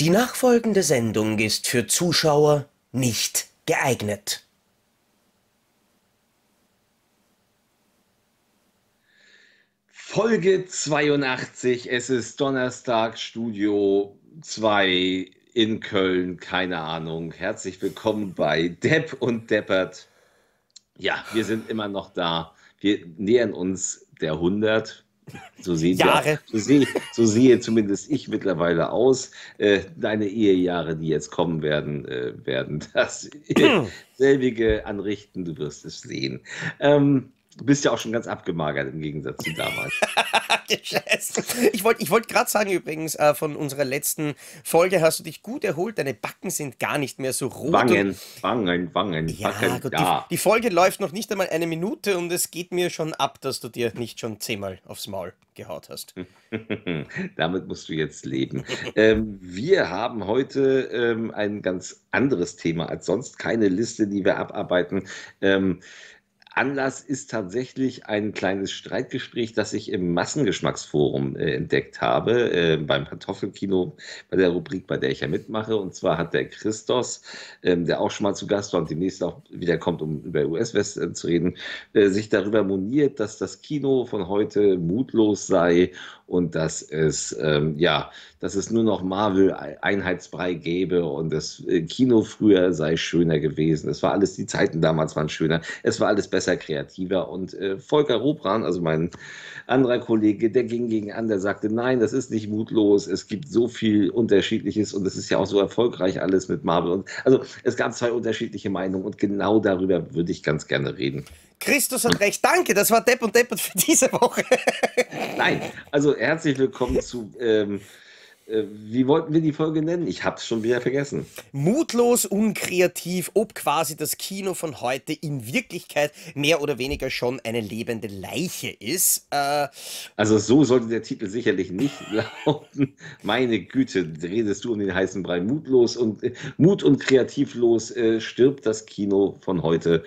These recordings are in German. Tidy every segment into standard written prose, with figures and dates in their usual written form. Die nachfolgende Sendung ist für Zuschauer nicht geeignet. Folge 82, es ist Donnerstag, Studio 2 in Köln, keine Ahnung. Herzlich willkommen bei Depp und Deppert. Ja, wir sind immer noch da. Wir nähern uns der 100. So sehe zumindest ich mittlerweile aus. Deine Ehejahre, die jetzt kommen werden, werden das selbige anrichten. Du wirst es sehen. Du bist ja auch schon ganz abgemagert im Gegensatz zu damals. Ich wollte gerade sagen übrigens, von unserer letzten Folge hast du dich gut erholt, deine Backen sind gar nicht mehr so rot. Wangen, ja, Backen, Gott, ja. Die Folge läuft noch nicht einmal eine Minute und es geht mir schon ab, dass du dir nicht schon 10-mal aufs Maul gehaut hast. Damit musst du jetzt leben. Wir haben heute ein ganz anderes Thema als sonst, keine Liste, die wir abarbeiten. Anlass ist tatsächlich ein kleines Streitgespräch, das ich im Massengeschmacksforum entdeckt habe, beim Kartoffelkino, bei der Rubrik, bei der ich ja mitmache. Und zwar hat der Christos, der auch schon mal zu Gast war und demnächst auch wieder kommt, um über US-Western zu reden, sich darüber moniert, dass das Kino von heute mutlos sei und dass es, ja, dass es nur noch Marvel-Einheitsbrei gäbe und das Kino früher sei schöner gewesen. Es war alles, die Zeiten damals waren schöner, es war alles besser, kreativer. Und Volker Rubran, also mein anderer Kollege, der ging gegen an, der sagte, nein, das ist nicht mutlos, es gibt so viel Unterschiedliches und es ist ja auch so erfolgreich alles mit Marvel. Und, also es gab zwei unterschiedliche Meinungen und genau darüber würde ich ganz gerne reden. Christus hat recht, danke, das war Depp und Deppert für diese Woche. Nein, also herzlich willkommen zu, wie wollten wir die Folge nennen? Ich hab's schon wieder vergessen. Mutlos, unkreativ, ob quasi das Kino von heute in Wirklichkeit mehr oder weniger schon eine lebende Leiche ist. Also so sollte der Titel sicherlich nicht lauten. Meine Güte, redest du um den heißen Brei. Mutlos und mut- und kreativlos stirbt das Kino von heute.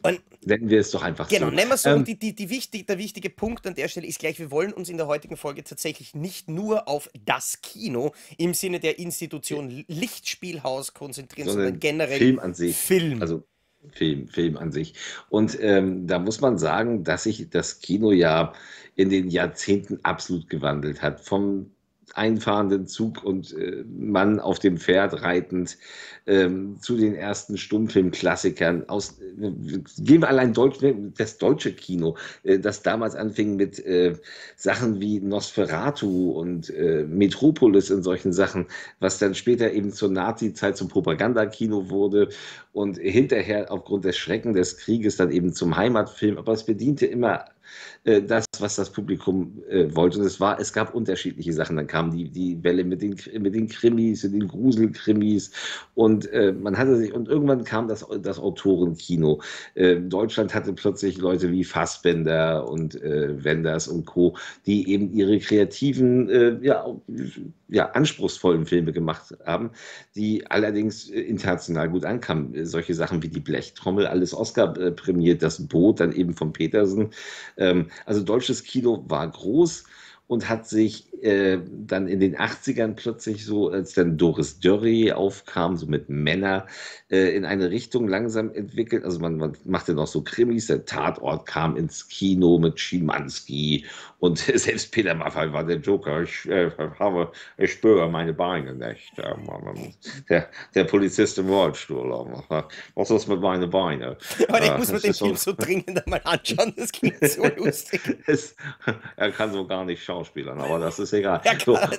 Und nennen wir es doch einfach so. Genau, nennen wir es so. Und der wichtige Punkt an der Stelle ist gleich, wir wollen uns in der heutigen Folge tatsächlich nicht nur auf das Kino im Sinne der Institution Lichtspielhaus konzentrieren, sondern generell Film an sich. Film an sich. Und da muss man sagen, dass sich das Kino ja in den Jahrzehnten absolut gewandelt hat. Vom einfahrenden Zug und Mann auf dem Pferd reitend zu den ersten Stummfilmklassikern aus, gehen wir allein das deutsche Kino, das damals anfing mit Sachen wie Nosferatu und Metropolis und solchen Sachen, was dann später eben zur Nazi-Zeit zum Propagandakino wurde und hinterher aufgrund des Schrecken des Krieges dann eben zum Heimatfilm, aber es bediente immer das, was das Publikum wollte. Und es gab unterschiedliche Sachen. Dann kam die Welle mit den Krimis, mit den Gruselkrimis und irgendwann kam das Autorenkino. Deutschland hatte plötzlich Leute wie Fassbender und Wenders und Co., die eben ihre kreativen, anspruchsvollen Filme gemacht haben, die allerdings international gut ankamen. Solche Sachen wie Die Blechtrommel, alles Oscar prämiert, Das Boot, dann eben von Petersen. Also deutsches Kino war groß und hat sich dann in den 80ern plötzlich so, als dann Doris Dörry aufkam, so mit Männer, in eine Richtung langsam entwickelt. Also man machte noch so Krimis, der Tatort kam ins Kino mit Schimanski und selbst Peter Maffay war der Joker. Ich spüre meine Beine nicht. Der Polizist im Rollstuhl. Was ist mit meinen Beinen? Aber ich muss mir den Film so dringend einmal anschauen, das klingt so lustig. Er kann so gar nicht schauen. Schauspielern, aber das ist egal. Ja, klar,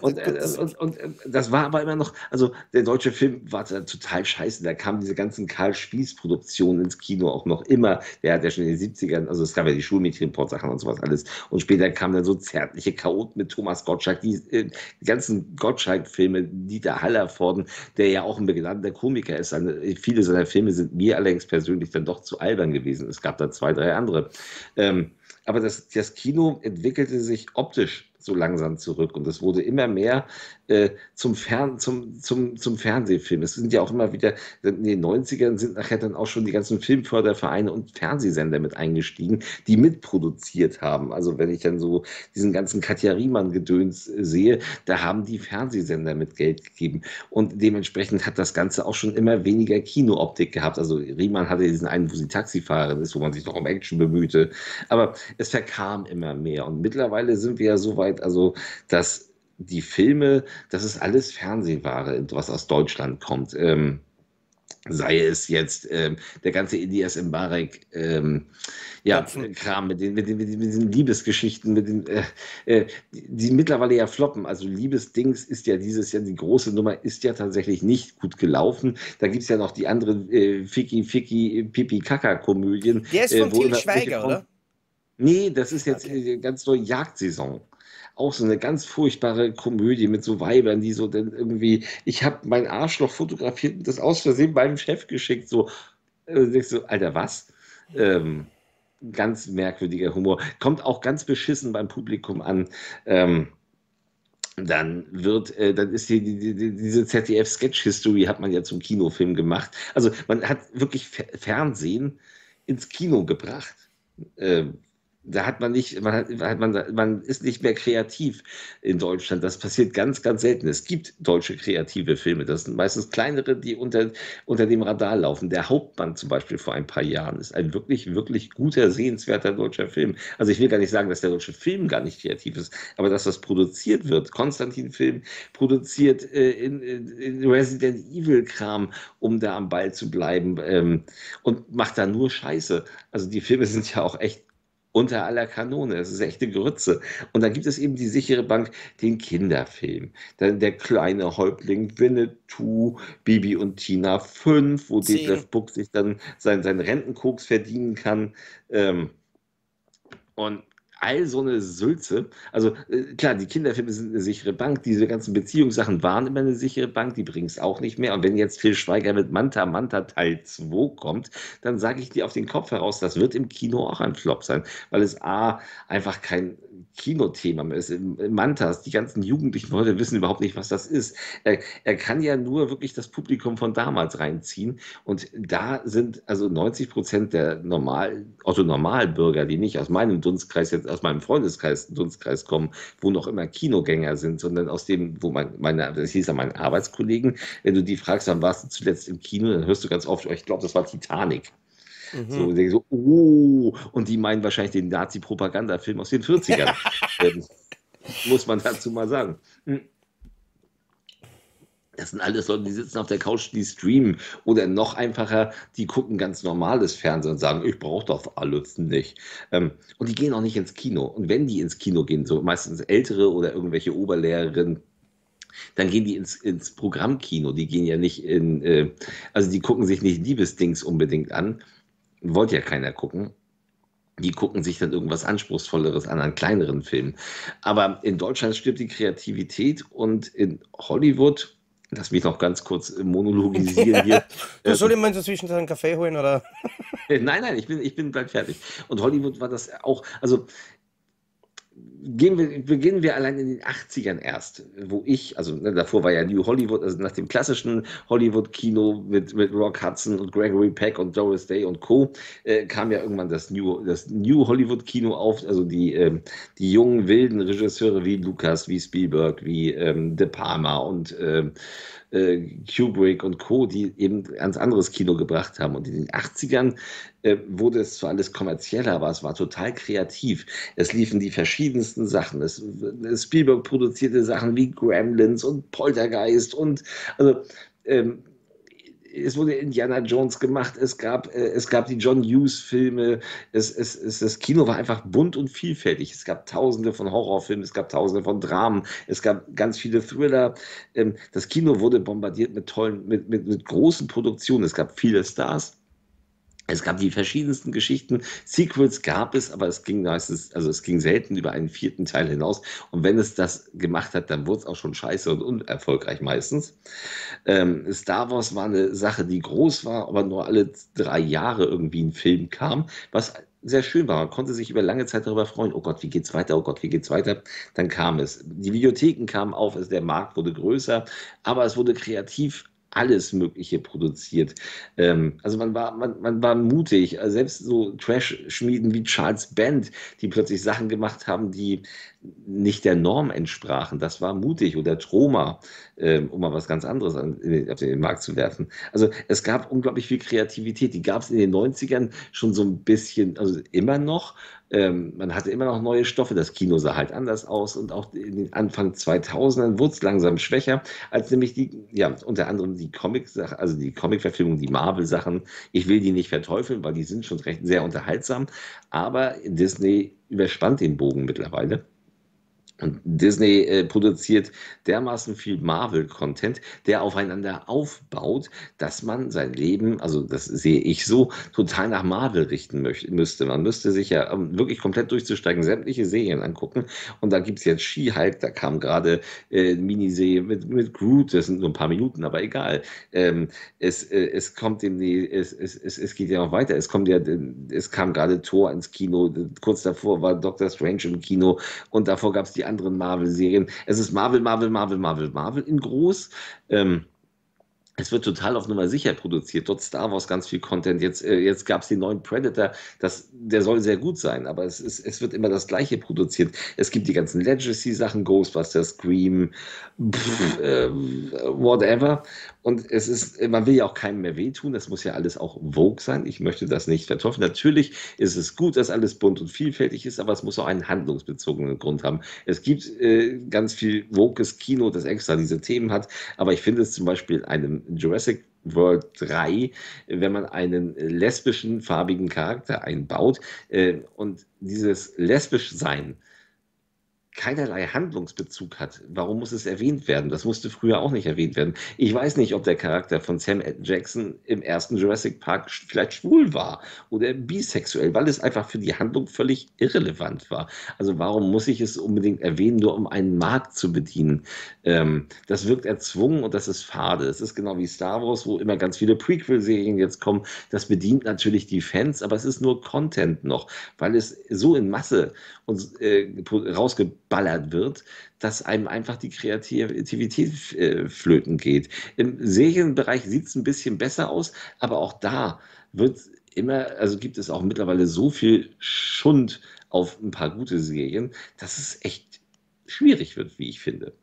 so, und das war aber immer noch, also der deutsche Film war total scheiße, da kamen diese ganzen Karl-Spieß-Produktionen ins Kino auch noch immer, der hat ja schon in den 70ern, also es gab ja die Schulmädchen-Port-Sachen und sowas alles und später kamen dann so Zärtliche Chaoten mit Thomas Gottschalk, die ganzen Gottschalk-Filme, Dieter Hallervorden, der ja auch ein begnadeter Komiker ist, viele seiner Filme sind mir allerdings persönlich dann doch zu albern gewesen, es gab da 2, 3 andere. Aber das Kino entwickelte sich optisch so langsam zurück. Und es wurde immer mehr zum Fernsehfilm. Es sind ja auch immer wieder, in den 90ern sind nachher dann auch schon die ganzen Filmfördervereine und Fernsehsender mit eingestiegen, die mitproduziert haben. Also wenn ich dann so diesen ganzen Katja Riemann-Gedöns sehe, da haben die Fernsehsender mit Geld gegeben. Und dementsprechend hat das Ganze auch schon immer weniger Kinooptik gehabt. Also Riemann hatte diesen einen, wo sie Taxifahrerin ist, wo man sich doch um Action bemühte. Aber es verkam immer mehr. Und mittlerweile sind wir ja so weit, also dass die Filme, das ist alles Fernsehware, was aus Deutschland kommt. Sei es jetzt der ganze Ilyas Mbarek Kram mit den Liebesgeschichten, die mittlerweile ja floppen. Also Liebesdings ist ja dieses Jahr, die große Nummer ist ja tatsächlich nicht gut gelaufen. Da gibt es ja noch die anderen Ficky-Pipi-Kaka-Komödien. Der ist von Tim Schweiger, oder? Nee, das ist jetzt ganz neue Jagdsaison. Auch so eine ganz furchtbare Komödie mit so Weibern, die so dann irgendwie, ich habe mein Arschloch fotografiert und das aus Versehen meinem Chef geschickt. So, Alter, was? Ganz merkwürdiger Humor. Kommt auch ganz beschissen beim Publikum an. Dann ist hier diese ZDF-Sketch-History hat man ja zum Kinofilm gemacht. Also man hat wirklich Fernsehen ins Kino gebracht. Da hat man nicht, man ist nicht mehr kreativ in Deutschland. Das passiert ganz, ganz selten. Es gibt deutsche kreative Filme. Das sind meistens kleinere, die unter dem Radar laufen. Der Hauptmann zum Beispiel vor ein paar Jahren ist ein wirklich, wirklich guter, sehenswerter deutscher Film. Also ich will gar nicht sagen, dass der deutsche Film gar nicht kreativ ist, aber dass das produziert wird. Konstantin Film produziert in Resident Evil Kram, um da am Ball zu bleiben, und macht da nur Scheiße. Also die Filme sind ja auch echt unter aller Kanone, das ist echte Grütze. Und da gibt es eben die sichere Bank, den Kinderfilm. Dann der kleine Häuptling Winnetou, Bibi und Tina 5, wo Detlef Buck sich dann seinen Rentenkoks verdienen kann. Und all so eine Sülze. Also klar, die Kinderfilme sind eine sichere Bank. Diese ganzen Beziehungssachen waren immer eine sichere Bank. Die bringen es auch nicht mehr. Und wenn jetzt Til Schweiger mit Manta Teil 2 kommt, dann sage ich dir auf den Kopf heraus, das wird im Kino auch ein Flop sein. Weil es A, einfach kein Kinothema mehr ist. Mantas, die ganzen Jugendlichen heute wissen überhaupt nicht, was das ist. Er kann ja nur wirklich das Publikum von damals reinziehen. Und da sind also 90% der Otto-Normalbürger, die nicht aus meinem Dunstkreis jetzt aus meinem Freundeskreis, Dunstkreis kommen, wo noch immer Kinogänger sind, sondern aus dem, wo das hieß ja meinen Arbeitskollegen, wenn du die fragst, wann warst du zuletzt im Kino, dann hörst du ganz oft, ich glaube, das war Titanic. Mhm. Und die meinen wahrscheinlich den Nazi-Propagandafilm aus den 40ern. Muss man dazu mal sagen. Das sind alles Leute, die sitzen auf der Couch, die streamen. Oder noch einfacher, die gucken ganz normales Fernsehen und sagen, ich brauche das alles nicht. Und die gehen auch nicht ins Kino. Und wenn die ins Kino gehen, so meistens Ältere oder irgendwelche Oberlehrerinnen, dann gehen die ins Programmkino. Die gehen ja nicht die gucken sich nicht Liebesdings unbedingt an. Wollte ja keiner gucken. Die gucken sich dann irgendwas Anspruchsvolleres an, einen kleineren Film. Aber in Deutschland stirbt die Kreativität und in Hollywood... Lass mich noch ganz kurz monologisieren hier. Du soll immer inzwischen einen Kaffee holen, oder? Nein, ich bin gleich fertig. Und Hollywood war das auch, also beginnen wir allein in den 80ern erst, wo ich, davor war ja New Hollywood, also nach dem klassischen Hollywood-Kino mit Rock Hudson und Gregory Peck und Doris Day und Co. Kam ja irgendwann das New Hollywood-Kino auf, also die jungen, wilden Regisseure wie Lucas, wie Spielberg, wie De Palma und Kubrick und Co., die eben ganz anderes Kino gebracht haben. Und in den 80ern wurde es zwar alles kommerzieller, aber es war total kreativ. Es liefen die verschiedensten Sachen. Spielberg produzierte Sachen wie Gremlins und Poltergeist und es wurde Indiana Jones gemacht, es gab die John Hughes-Filme, das Kino war einfach bunt und vielfältig. Es gab tausende von Horrorfilmen, es gab tausende von Dramen, es gab ganz viele Thriller. Das Kino wurde bombardiert mit großen Produktionen, es gab viele Stars. Es gab die verschiedensten Geschichten, Sequels gab es, aber es ging meistens, also es ging selten über einen vierten Teil hinaus. Und wenn es das gemacht hat, dann wurde es auch schon scheiße und unerfolgreich meistens. Star Wars war eine Sache, die groß war, aber nur alle 3 Jahre irgendwie ein Film kam, was sehr schön war. Man konnte sich über lange Zeit darüber freuen. Oh Gott, wie geht's weiter? Oh Gott, wie geht's weiter? Dann kam es. Die Videotheken kamen auf, der Markt wurde größer, aber es wurde kreativ alles Mögliche produziert. Also man war mutig. Also selbst so Trash-Schmieden wie Charles Band, die plötzlich Sachen gemacht haben, die nicht der Norm entsprachen. Das war mutig. Oder Troma, um mal was ganz anderes auf den Markt zu werfen. Also es gab unglaublich viel Kreativität. Die gab es in den 90ern schon so ein bisschen, also immer noch. Man hatte immer noch neue Stoffe, das Kino sah halt anders aus und auch in den Anfang 2000ern wurde es langsam schwächer, als nämlich die, ja, unter anderem die Comic-Sachen, also die Comic-Verfilmungen, die Marvel-Sachen. Ich will die nicht verteufeln, weil die sind schon recht sehr unterhaltsam, aber Disney überspannt den Bogen mittlerweile. Und Disney produziert dermaßen viel Marvel-Content, der aufeinander aufbaut, dass man sein Leben, also das sehe ich so, total nach Marvel richten müsste. Man müsste sich ja wirklich komplett durchzusteigen, sämtliche Serien angucken. Und da gibt es jetzt She-Hulk, da kam gerade Miniserie mit Groot, das sind nur ein paar Minuten, aber egal. Es kommt demnächst, es geht ja noch weiter. Es kam gerade Thor ins Kino, kurz davor war Doctor Strange im Kino und davor gab es die anderen Marvel-Serien. Es ist Marvel, Marvel, Marvel, Marvel, Marvel in groß. Es wird total auf Nummer sicher produziert. Dort Star Wars ganz viel Content. Jetzt gab es den neuen Predator. Der soll sehr gut sein, aber es wird immer das Gleiche produziert. Es gibt die ganzen Legacy-Sachen, Ghostbusters, Scream, whatever. Und man will ja auch keinem mehr wehtun. Das muss ja alles auch Vogue sein. Ich möchte das nicht verteufeln. Natürlich ist es gut, dass alles bunt und vielfältig ist, aber es muss auch einen handlungsbezogenen Grund haben. Es gibt ganz viel Vogues Kino, das extra diese Themen hat. Aber ich finde es zum Beispiel einem Jurassic World 3, wenn man einen lesbischen, farbigen Charakter einbaut und dieses lesbisch Sein keinerlei Handlungsbezug hat. Warum muss es erwähnt werden? Das musste früher auch nicht erwähnt werden. Ich weiß nicht, ob der Charakter von Sam Jackson im ersten Jurassic Park vielleicht schwul war oder bisexuell, weil es einfach für die Handlung völlig irrelevant war. Also warum muss ich es unbedingt erwähnen, nur um einen Markt zu bedienen? Das wirkt erzwungen und das ist fade. Es ist genau wie Star Wars, wo immer ganz viele Prequel-Serien jetzt kommen. Das bedient natürlich die Fans, aber es ist nur Content noch, weil es so in Masse rausgeballert wird, dass einem einfach die Kreativität flöten geht. Im Serienbereich sieht es ein bisschen besser aus, aber auch da gibt es auch mittlerweile so viel Schund auf ein paar gute Serien, dass es echt schwierig wird, wie ich finde.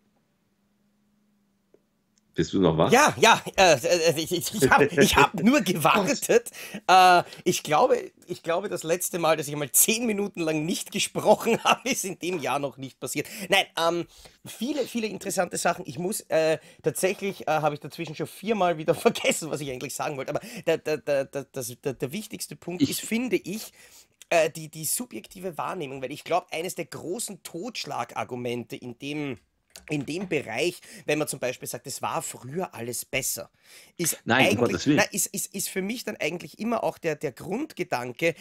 Bist du noch wach? Ja, ich hab nur gewartet. Ich glaube, das letzte Mal, dass ich einmal 10 Minuten lang nicht gesprochen habe, ist in dem Jahr noch nicht passiert. Nein, viele interessante Sachen. Ich muss tatsächlich, habe ich dazwischen schon 4-mal wieder vergessen, was ich eigentlich sagen wollte. Aber der wichtigste Punkt ist, finde ich, die subjektive Wahrnehmung. Weil ich glaube, eines der großen Totschlagargumente in dem Bereich, wenn man zum Beispiel sagt, es war früher alles besser, ist für mich dann eigentlich immer auch der Grundgedanke,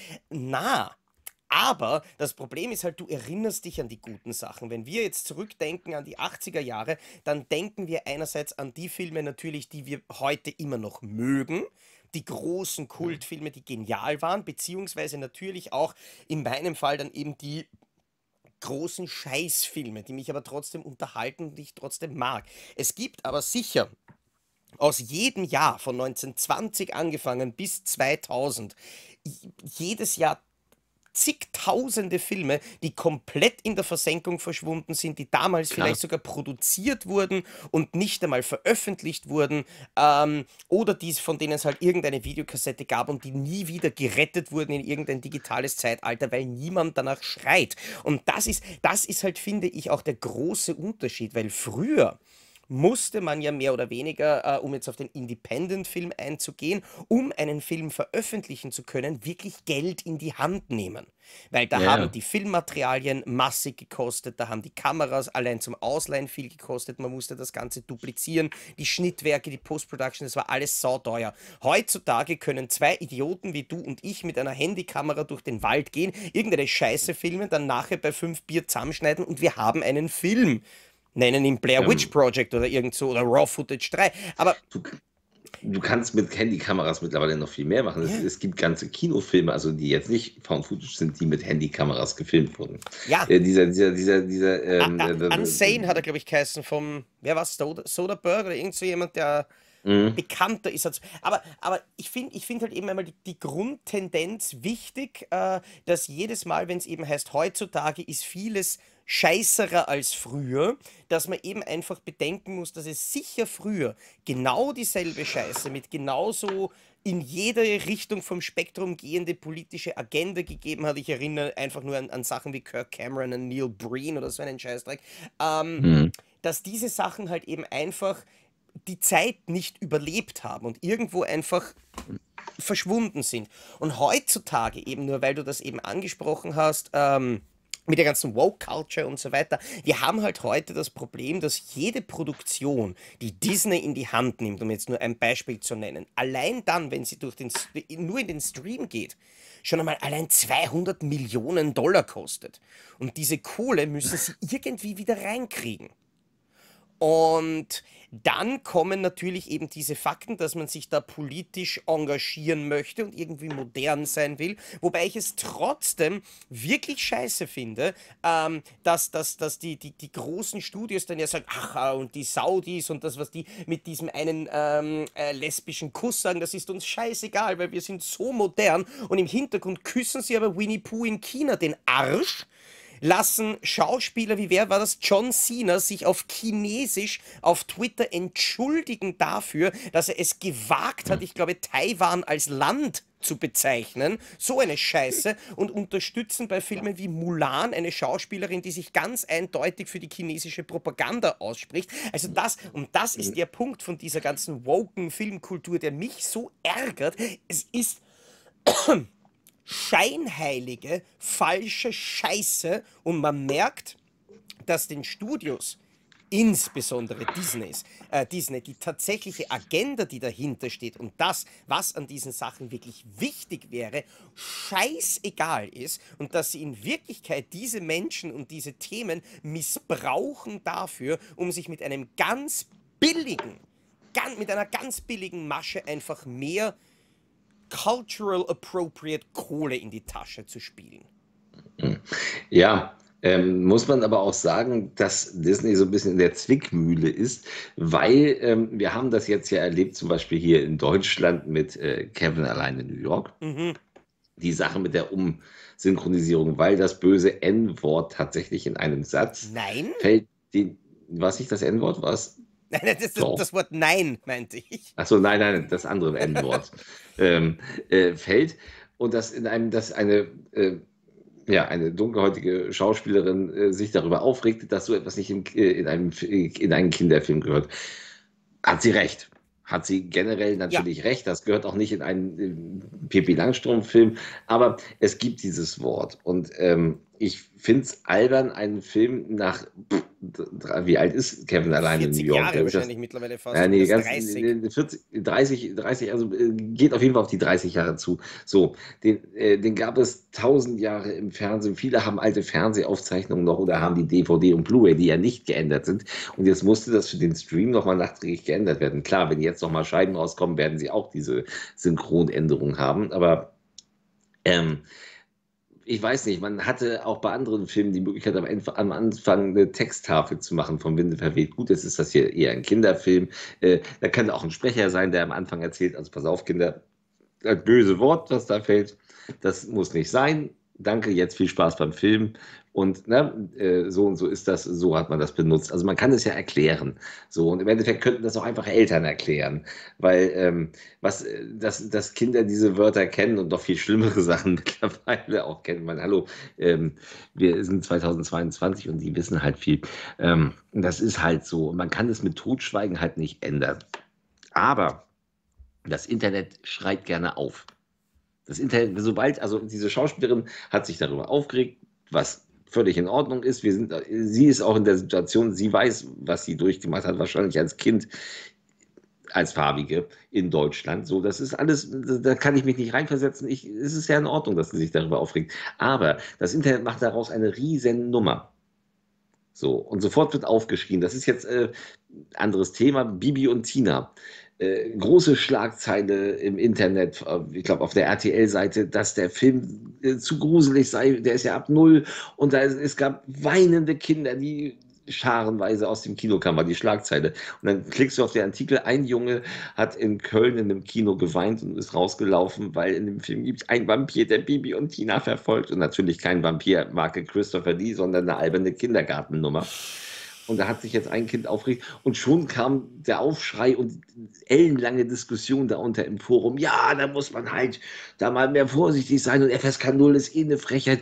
aber das Problem ist halt, du erinnerst dich an die guten Sachen. Wenn wir jetzt zurückdenken an die 80er Jahre, dann denken wir einerseits an die Filme natürlich, die wir heute immer noch mögen, die großen Kultfilme, die genial waren, beziehungsweise natürlich auch in meinem Fall dann eben die großen Scheißfilme, die mich aber trotzdem unterhalten und die ich trotzdem mag. Es gibt aber sicher aus jedem Jahr von 1920 angefangen bis 2000 jedes Jahr zigtausende Filme, die komplett in der Versenkung verschwunden sind, die damals vielleicht sogar produziert wurden und nicht einmal veröffentlicht wurden, oder von denen es halt irgendeine Videokassette gab und die nie wieder gerettet wurden in irgendein digitales Zeitalter, weil niemand danach schreit. Und das ist halt, finde ich, auch der große Unterschied, weil früher musste man ja mehr oder weniger, um jetzt auf den Independent-Film einzugehen, um einen Film veröffentlichen zu können, wirklich Geld in die Hand nehmen. Weil da haben die Filmmaterialien massig gekostet, da haben die Kameras allein zum Ausleihen viel gekostet, man musste das Ganze duplizieren, die Schnittwerke, die Post-Production, das war alles sauteuer. Heutzutage können 2 Idioten wie du und ich mit einer Handykamera durch den Wald gehen, irgendeine Scheiße filmen, dann nachher bei 5 Bier zusammenschneiden und wir haben einen Film. Nennen ihn Blair Witch Project oder irgend so, oder Raw Footage 3. Aber Du kannst mit Handykameras mittlerweile noch viel mehr machen. Ja. Es gibt ganze Kinofilme, also die jetzt nicht Found Footage sind, die mit Handykameras gefilmt wurden. Ja. Unsane hat er, glaube ich, geheißen vom, wer war Soderbergh oder irgend so jemand, der bekannter ist. Aber ich find halt eben einmal die Grundtendenz wichtig, dass jedes Mal, wenn es eben heißt, heutzutage ist vieles scheißerer als früher, dass man eben einfach bedenken muss, dass es sicher früher genau dieselbe Scheiße mit genauso in jede Richtung vom Spektrum gehende politische Agenda gegeben hat. Ich erinnere einfach nur an Sachen wie Kirk Cameron und Neil Breen oder so einen Scheißdreck. Dass diese Sachen halt eben einfach die Zeit nicht überlebt haben und irgendwo einfach verschwunden sind. Und heutzutage eben, nur weil du das eben angesprochen hast, mit der ganzen Woke-Culture und so weiter. Wir haben halt heute das Problem, dass jede Produktion, die Disney in die Hand nimmt, um jetzt nur ein Beispiel zu nennen, allein dann, wenn sie nur in den Stream geht, schon einmal allein 200 Millionen Dollar kostet. Und diese Kohle müssen sie irgendwie wieder reinkriegen. Und dann kommen natürlich eben diese Fakten, dass man sich da politisch engagieren möchte und irgendwie modern sein will. Wobei ich es trotzdem wirklich scheiße finde, dass die großen Studios dann ja sagen, ach, und die Saudis und das, was die mit diesem einen lesbischen Kuss sagen, das ist uns scheißegal, weil wir sind so modern. Und im Hintergrund küssen sie aber Winnie Pooh in China den Arsch. Lassen Schauspieler, wie wer war das, John Cena, sich auf Chinesisch auf Twitter entschuldigen dafür, dass er es gewagt hat, ich glaube, Taiwan als Land zu bezeichnen. So eine Scheiße. Und unterstützen bei Filmen wie Mulan eine Schauspielerin, die sich ganz eindeutig für die chinesische Propaganda ausspricht. Also das ist der Punkt von dieser ganzen woken Filmkultur, der mich so ärgert. Es ist scheinheilige, falsche Scheiße, und man merkt, dass den Studios, insbesondere Disney, die tatsächliche Agenda, die dahinter steht und das, was an diesen Sachen wirklich wichtig wäre, scheißegal ist, und dass sie in Wirklichkeit diese Menschen und diese Themen missbrauchen dafür, um sich mit einem ganz billigen Masche einfach mehr cultural appropriate Kohle in die Tasche zu spielen. Ja, muss man aber auch sagen, dass Disney so ein bisschen in der Zwickmühle ist, weil wir haben das jetzt ja erlebt, zum Beispiel hier in Deutschland mit Kevin allein in New York. Die Sache mit der Umsynchronisierung, weil das böse N-Wort tatsächlich in einem Satz fällt. Was nicht das N-Wort war? Nein, das Wort Nein, meinte ich. Achso, nein, das andere N-Wort fällt. Und dass eine dunkelhäutige Schauspielerin sich darüber aufregte, dass so etwas nicht in einen Kinderfilm gehört. Hat sie recht. Hat sie generell natürlich recht. Das gehört auch nicht in einen Pippi-Langstrumpf-Film. Aber es gibt dieses Wort. Und ich finde es albern, einen Film nach, wie alt ist Kevin allein in New York? 40 Jahre wahrscheinlich mittlerweile fast. Ja, nee, 30, also geht auf jeden Fall auf die 30 Jahre zu. So, den gab es 1000 Jahre im Fernsehen. Viele haben alte Fernsehaufzeichnungen noch oder haben die DVD und Blu-ray, die ja nicht geändert sind. Und jetzt musste das für den Stream nochmal nachträglich geändert werden. Klar, wenn jetzt nochmal Scheiben rauskommen, werden sie auch diese Synchronänderung haben. Aber ich weiß nicht, man hatte auch bei anderen Filmen die Möglichkeit, am Anfang eine Texttafel zu machen, vom Winde verweht. Gut, jetzt ist das hier eher ein Kinderfilm. Da kann auch ein Sprecher sein, der am Anfang erzählt, also pass auf, Kinder, das böse Wort, was da fällt, das muss nicht sein. Danke, jetzt viel Spaß beim Film. Und so und so ist das, so hat man das benutzt. Also man kann es ja erklären. So, und im Endeffekt könnten das auch einfach Eltern erklären. Weil dass Kinder diese Wörter kennen und noch viel schlimmere Sachen mittlerweile auch kennen. Man, hallo, wir sind 2022 und die wissen halt viel. Das ist halt so. Und man kann es mit Totschweigen halt nicht ändern. Aber das Internet schreit gerne auf. Das Internet, sobald, also diese Schauspielerin hat sich darüber aufgeregt, was völlig in Ordnung ist. Sie ist auch in der Situation, sie weiß, was sie durchgemacht hat, wahrscheinlich als Kind, als Farbige in Deutschland. So, das ist alles, da kann ich mich nicht reinversetzen. Es ist ja in Ordnung, dass sie sich darüber aufregt. Aber das Internet macht daraus eine riesen Nummer. So, und sofort wird aufgeschrien. Das ist jetzt ein anderes Thema, Bibi und Tina. große Schlagzeile im Internet, ich glaube auf der RTL-Seite, dass der Film zu gruselig sei, der ist ja ab 0 und es gab weinende Kinder, die scharenweise aus dem Kino kam, war die Schlagzeile. Und dann klickst du auf den Artikel, ein Junge hat in Köln in einem Kino geweint und ist rausgelaufen, weil in dem Film gibt es einen Vampir, der Bibi und Tina verfolgt. Und natürlich kein Vampir, Marke Christopher Lee, sondern eine alberne Kindergartennummer. Und da hat sich jetzt ein Kind aufgeregt und schon kam der Aufschrei und ellenlange Diskussion da unter im Forum. Ja, da muss man halt da mal mehr vorsichtig sein und FSK 0 ist eh eine Frechheit.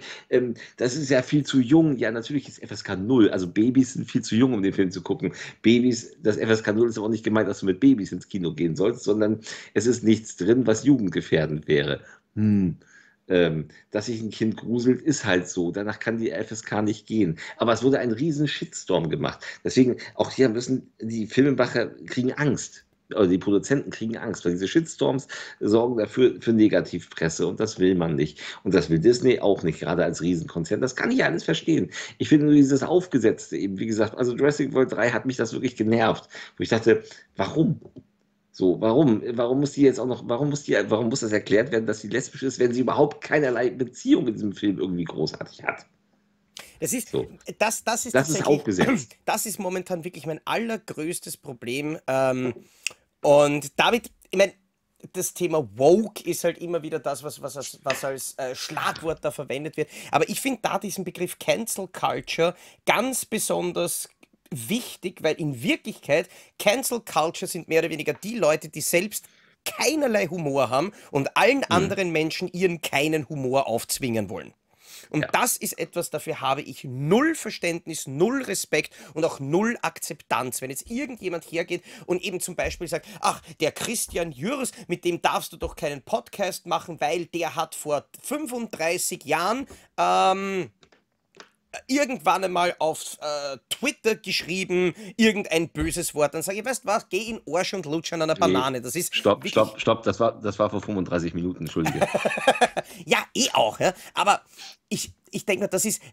Das ist ja viel zu jung. Ja, natürlich ist FSK 0, also Babys sind viel zu jung, um den Film zu gucken. Babys, das FSK 0 ist aber auch nicht gemeint, dass du mit Babys ins Kino gehen sollst, sondern es ist nichts drin, was jugendgefährdend wäre. Dass sich ein Kind gruselt, ist halt so. Danach kann die FSK nicht gehen. Aber es wurde ein riesen Shitstorm gemacht. Deswegen, auch hier müssen die Filmemacher kriegen Angst. Oder die Produzenten kriegen Angst, weil diese Shitstorms sorgen dafür für Negativpresse und das will man nicht. Und das will Disney auch nicht, gerade als Riesenkonzern. Das kann ich alles verstehen. Ich finde nur dieses Aufgesetzte eben, wie gesagt, also Jurassic World 3 hat mich das wirklich genervt. Wo ich dachte, warum? So, warum? Warum muss das erklärt werden, dass sie lesbisch ist, wenn sie überhaupt keinerlei Beziehung in diesem Film irgendwie großartig hat? Das ist, so. das ist aufgesetzt. Das ist momentan wirklich mein allergrößtes Problem. Und damit, ich meine, das Thema Woke ist halt immer wieder das, was als Schlagwort da verwendet wird. Aber ich finde da diesen Begriff Cancel Culture ganz besonders wichtig, weil in Wirklichkeit Cancel Culture sind mehr oder weniger die Leute, die selbst keinerlei Humor haben und allen anderen Menschen ihren keinen Humor aufzwingen wollen. Und das ist etwas, dafür habe ich null Verständnis, null Respekt und auch null Akzeptanz. Wenn jetzt irgendjemand hergeht und eben zum Beispiel sagt, ach, der Christian Jürs, mit dem darfst du doch keinen Podcast machen, weil der hat vor 35 Jahren irgendwann einmal auf Twitter geschrieben, irgendein böses Wort. Dann sage ich, weißt du was, geh in Arsch und lutsch an einer Banane. Das ist stopp, das war vor 35 Minuten, entschuldige. Ja, eh auch. Ja? Aber ich denke, das ist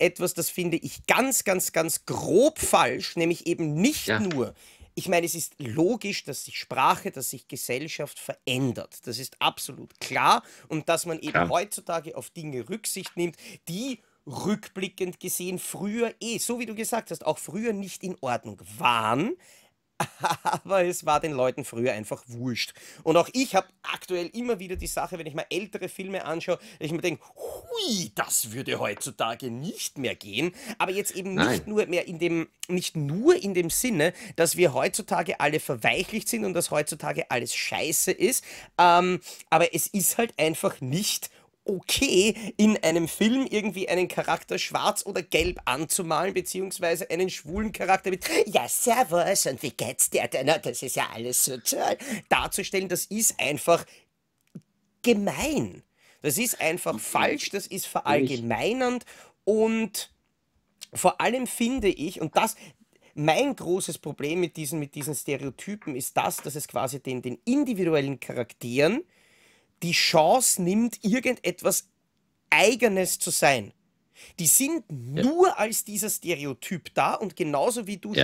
etwas, das finde ich ganz, ganz, ganz grob falsch, nämlich eben nicht nur... Ich meine, es ist logisch, dass sich Sprache, dass sich Gesellschaft verändert. Das ist absolut klar. Und dass man eben heutzutage auf Dinge Rücksicht nimmt, die... rückblickend gesehen früher so wie du gesagt hast, auch früher nicht in Ordnung waren, aber es war den Leuten früher einfach wurscht. Und auch ich habe aktuell immer wieder die Sache, wenn ich mal ältere Filme anschaue, dass ich mir denke, hui, das würde heutzutage nicht mehr gehen, aber jetzt eben nicht nur in dem Sinne, dass wir heutzutage alle verweichlicht sind und dass heutzutage alles scheiße ist, aber es ist halt einfach nicht okay, in einem Film irgendwie einen Charakter schwarz oder gelb anzumalen, beziehungsweise einen schwulen Charakter mit ja, servus, und wie geht's dir denn? Das ist ja alles so toll. Darzustellen, das ist einfach gemein. Das ist einfach falsch, das ist verallgemeinernd und vor allem finde ich, und das... Mein großes Problem mit diesen Stereotypen ist das, dass es quasi den individuellen Charakteren die Chance nimmt, irgendetwas Eigenes zu sein. Die sind nur als dieser Stereotyp da und genauso wie du,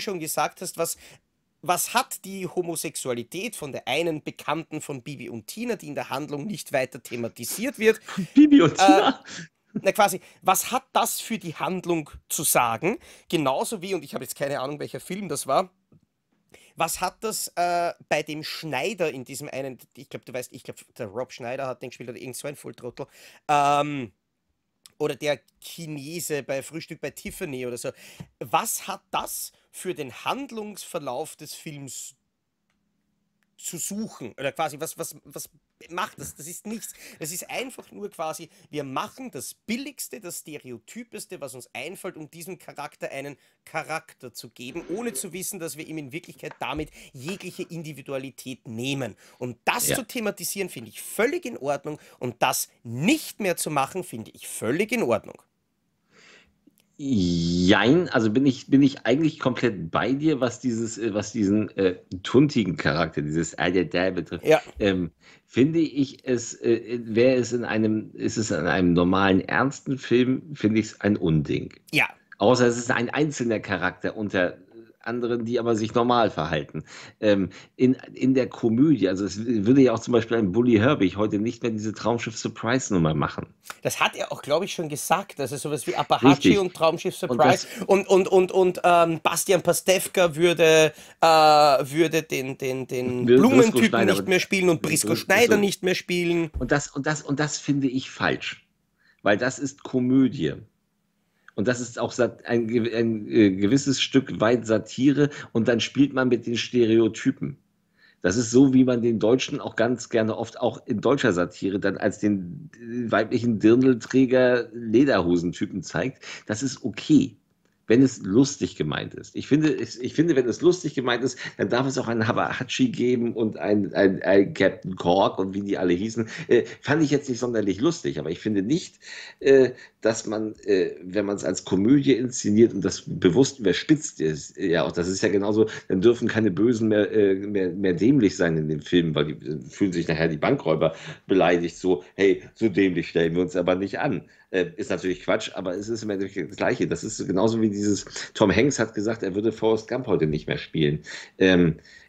schon gesagt hast, was hat die Homosexualität von der einen Bekannten von Bibi und Tina, die in der Handlung nicht weiter thematisiert wird. Bibi und Tina? Na quasi, was hat das für die Handlung zu sagen? Genauso wie, und ich habe jetzt keine Ahnung, welcher Film das war, was hat das bei dem Schneider in diesem einen, ich glaube, du weißt, der Rob Schneider hat den gespielt, oder irgend so ein Volltrottel, oder der Chinese bei Frühstück bei Tiffany oder so. Was hat das für den Handlungsverlauf des Films zu suchen? Oder quasi, was macht das? Das ist nichts. Das ist einfach nur quasi, wir machen das Billigste, das Stereotypeste, was uns einfällt, um diesem Charakter einen Charakter zu geben, ohne zu wissen, dass wir ihm in Wirklichkeit damit jegliche Individualität nehmen. Und das zu thematisieren, finde ich völlig in Ordnung. Und das nicht mehr zu machen, finde ich völlig in Ordnung. Jein, also bin ich eigentlich komplett bei dir, was diesen tuntigen Charakter, dieses Al-Dai betrifft. Ja. Finde ich, ist es in einem normalen, ernsten Film, finde ich es ein Unding. Ja. Außer es ist ein einzelner Charakter unter anderen, die aber sich normal verhalten. In der Komödie, also es würde ja auch zum Beispiel ein Bully Herbig heute nicht mehr diese Traumschiff-Surprise-Nummer machen. Das hat er auch, glaube ich, schon gesagt. Also sowas wie Apache und Traumschiff-Surprise und Bastian Pastewka würde den Blumentypen nicht mehr spielen und Brisco Schneider nicht mehr spielen. Und das finde ich falsch, weil das ist Komödie. Und das ist auch ein gewisses Stück weit Satire. Und dann spielt man mit den Stereotypen. Das ist so, wie man den Deutschen auch ganz gerne oft auch in deutscher Satire dann als den weiblichen Dirndlträger Lederhosentypen zeigt. Das ist okay, wenn es lustig gemeint ist. Ich finde, wenn es lustig gemeint ist, dann darf es auch einen Habahachi geben und einen Captain Cork und wie die alle hießen. Fand ich jetzt nicht sonderlich lustig, aber ich finde nicht, dass man, wenn man es als Komödie inszeniert und das bewusst überspitzt ist, ja auch, das ist ja genauso, dann dürfen keine Bösen mehr dämlich sein in den Filmen, weil die fühlen sich nachher die Bankräuber beleidigt, so, hey, so dämlich stellen wir uns aber nicht an. Ist natürlich Quatsch, aber es ist im Endeffekt das Gleiche. Das ist genauso wie dieses, Tom Hanks hat gesagt, er würde Forrest Gump heute nicht mehr spielen.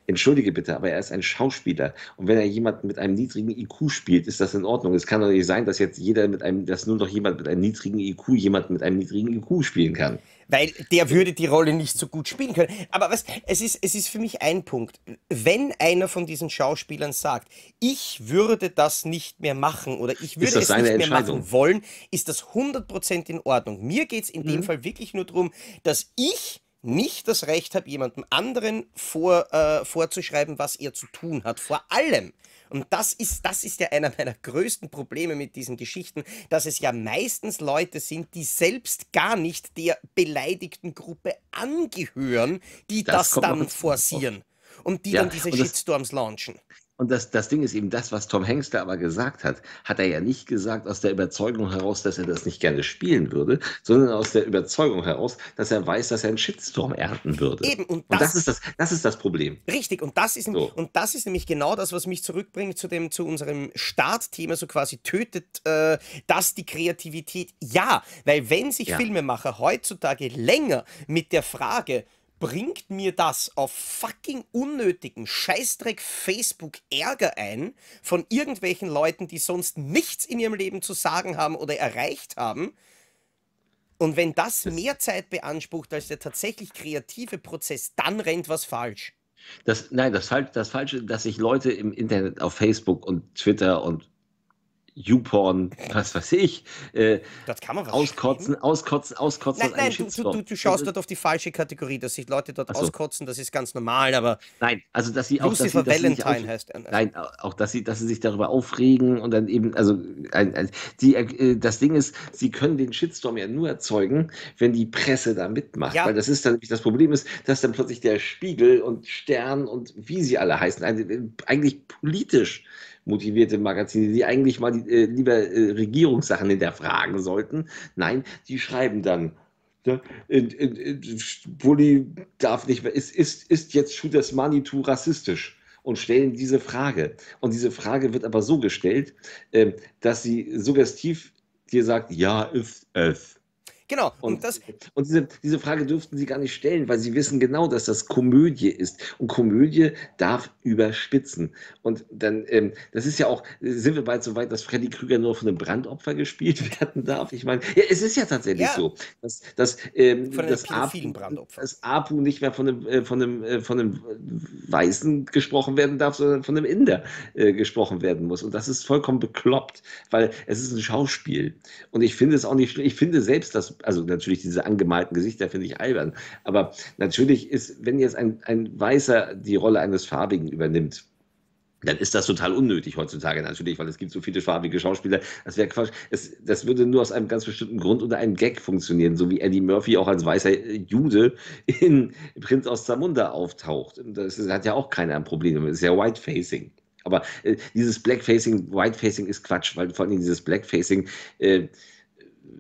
Entschuldige bitte, aber er ist ein Schauspieler. Und wenn er jemanden mit einem niedrigen IQ spielt, ist das in Ordnung. Es kann doch nicht sein, dass jetzt dass nur noch jemand mit einem niedrigen IQ jemanden mit einem niedrigen IQ spielen kann. Weil der würde die Rolle nicht so gut spielen können. Aber was, es ist für mich ein Punkt. Wenn einer von diesen Schauspielern sagt, ich würde das nicht mehr machen oder ich würde es nicht mehr machen wollen, ist das 100% in Ordnung. Mir geht es in dem Fall wirklich nur darum, dass ich nicht das Recht habe, jemandem anderen vorzuschreiben, was er zu tun hat. Vor allem, und das ist ja einer meiner größten Probleme mit diesen Geschichten, dass es ja meistens Leute sind, die selbst gar nicht der beleidigten Gruppe angehören, die das dann forcieren und die dann diese Shitstorms launchen. Und das Ding ist eben das, was Tom Hanks da aber gesagt hat, hat er ja nicht gesagt aus der Überzeugung heraus, dass er das nicht gerne spielen würde, sondern aus der Überzeugung heraus, dass er weiß, dass er einen Shitstorm ernten würde. Eben, und das ist das Problem. Richtig, und das ist nämlich genau das, was mich zurückbringt zu unserem Startthema, so quasi tötet das die Kreativität. Ja, weil wenn sich Filmemacher heutzutage länger mit der Frage, bringt mir das auf fucking unnötigen Scheißdreck Facebook Ärger ein von irgendwelchen Leuten, die sonst nichts in ihrem Leben zu sagen haben oder erreicht haben. Und wenn das mehr Zeit beansprucht als der tatsächlich kreative Prozess, dann rennt was falsch. Das Falsche, dass sich Leute im Internet auf Facebook und Twitter und YouPorn, was weiß ich, das kann man auskotzen. Nein, du schaust dort auf die falsche Kategorie, dass sich Leute dort auskotzen, das ist ganz normal, aber... Nein, also dass sie auch... Lucifer Valentine heißt er. Nein, auch, dass sie sich darüber aufregen und dann eben, also das Ding ist, sie können den Shitstorm ja nur erzeugen, wenn die Presse da mitmacht, weil das ist dann, das Problem ist, dass dann plötzlich der Spiegel und Stern und wie sie alle heißen, eigentlich politisch motivierte Magazine, die eigentlich mal lieber Regierungssachen hinterfragen sollten. Nein, die schreiben dann, ne? Bulli darf nicht mehr, ist jetzt Shooters Manitou rassistisch? Und stellen diese Frage. Und diese Frage wird aber so gestellt, dass sie suggestiv dir sagt, ja, ist es. Genau. Und diese Frage dürften Sie gar nicht stellen, weil Sie wissen genau, dass das Komödie ist. Und Komödie darf überspitzen. Und dann, das ist ja auch, sind wir bald so weit, dass Freddy Krüger nur von einem Brandopfer gespielt werden darf? Ich meine, ja, es ist ja tatsächlich so, dass Apu nicht mehr von einem Weißen gesprochen werden darf, sondern von einem Inder gesprochen werden muss. Und das ist vollkommen bekloppt, weil es ist ein Schauspiel. Und ich finde es auch nicht schlimm. Ich finde selbst das, also natürlich diese angemalten Gesichter finde ich albern, aber natürlich ist, wenn jetzt ein Weißer die Rolle eines Farbigen übernimmt, dann ist das total unnötig heutzutage natürlich, weil es gibt so viele farbige Schauspieler, das wäre Quatsch. Das würde nur aus einem ganz bestimmten Grund unter einem Gag funktionieren, so wie Eddie Murphy auch als weißer Jude in Prinz aus Zamunda auftaucht. Das hat ja auch keiner ein Problem, das ist ja Whitefacing. Aber dieses Blackfacing, Whitefacing ist Quatsch, weil vor allem dieses Blackfacing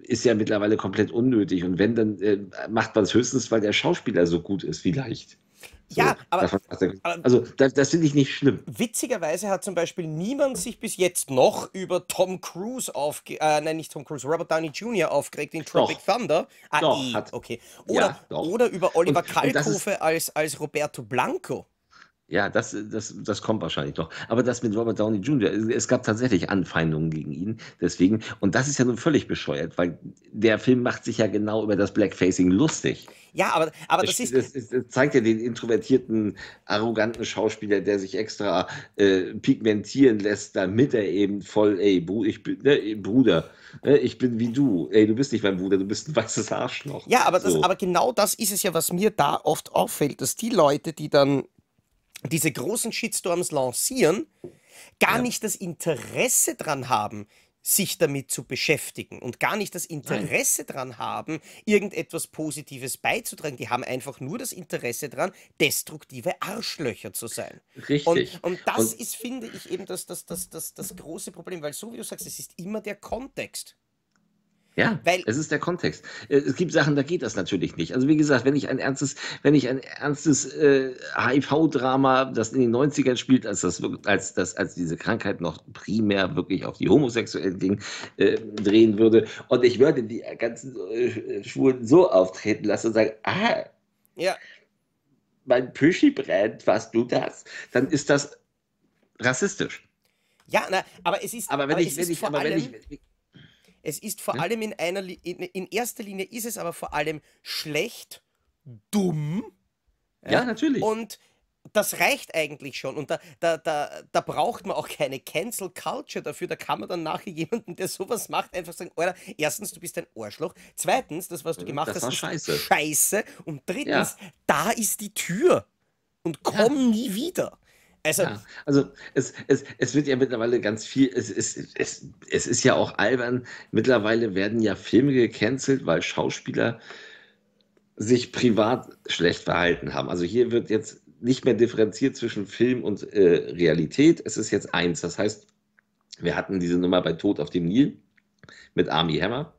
ist ja mittlerweile komplett unnötig. Und wenn, dann macht man es höchstens, weil der Schauspieler so gut ist, vielleicht. So, ja, aber das finde ich nicht schlimm. Witzigerweise hat zum Beispiel niemand sich bis jetzt noch über Tom Cruise Robert Downey Jr. aufgeregt in Tropic Thunder. Okay. Oder über Oliver Kalkofe als Roberto Blanco. Ja, das kommt wahrscheinlich doch. Aber das mit Robert Downey Jr., es gab tatsächlich Anfeindungen gegen ihn, deswegen. Und das ist ja nun völlig bescheuert, weil der Film macht sich ja genau über das Blackfacing lustig. Ja, aber das zeigt ja den introvertierten, arroganten Schauspieler, der sich extra pigmentieren lässt, damit er eben voll, ey, Bruder, ich bin wie du. Ey, du bist nicht mein Bruder, du bist ein weißes Arschloch. Ja, aber genau das ist es ja, was mir da oft auffällt, dass die Leute, die dann diese großen Shitstorms lancieren, gar nicht das Interesse dran haben, sich damit zu beschäftigen und gar nicht das Interesse dran haben, irgendetwas Positives beizutragen. Die haben einfach nur das Interesse dran, destruktive Arschlöcher zu sein. Richtig. Und das ist, finde ich, eben das große Problem, weil so wie du sagst, es ist immer der Kontext. Ja, es ist der Kontext. Es gibt Sachen, da geht das natürlich nicht. Also wie gesagt, wenn ich ein ernstes HIV-Drama, das in den 90ern spielt, als diese Krankheit noch primär wirklich auf die Homosexuellen ging, drehen würde, und ich würde die ganzen Schwulen so auftreten lassen und sagen, mein Püschi brennt, warst du das? Dann ist das rassistisch. Ja, na, aber es ist... Es ist vor allem in erster Linie ist es aber vor allem schlecht, dumm. Ja, natürlich. Und das reicht eigentlich schon. Und da braucht man auch keine Cancel Culture dafür. Da kann man dann nachher jemanden, der sowas macht, einfach sagen, Alter, erstens, du bist ein Arschloch. Zweitens, das, was du gemacht hast, ist scheiße. Und drittens, da ist die Tür. Und komm nie wieder. Also es wird ja mittlerweile ganz viel, es ist ja auch albern, mittlerweile werden ja Filme gecancelt, weil Schauspieler sich privat schlecht verhalten haben. Also hier wird jetzt nicht mehr differenziert zwischen Film und Realität, es ist jetzt eins. Das heißt, wir hatten diese Nummer bei Tod auf dem Nil mit Armie Hammer,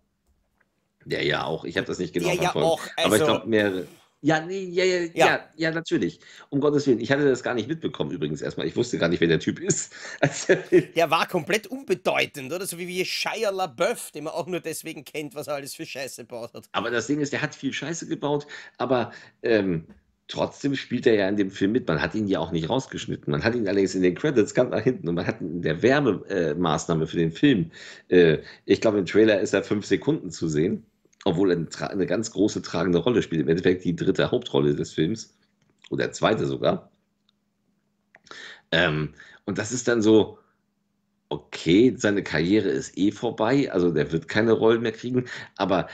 der ja auch, ich habe das nicht genau verfolgt, aber ich glaube mehrere... Ja, natürlich. Um Gottes Willen. Ich hatte das gar nicht mitbekommen übrigens erstmal. Ich wusste gar nicht, wer der Typ ist. Der war komplett unbedeutend, oder? So wie Shia LaBeouf, den man auch nur deswegen kennt, was er alles für Scheiße gebaut hat. Aber das Ding ist, der hat viel Scheiße gebaut, aber trotzdem spielt er ja in dem Film mit. Man hat ihn ja auch nicht rausgeschnitten. Man hat ihn allerdings in den Credits ganz nach hinten und man hat ihn in der Werbemaßnahme für den Film. Ich glaube, im Trailer ist er 5 Sekunden zu sehen. Obwohl er eine ganz große tragende Rolle spielt. Im Endeffekt die dritte Hauptrolle des Films. Oder zweite sogar. Und das ist dann so, okay, seine Karriere ist eh vorbei. Also der wird keine Rollen mehr kriegen. Aber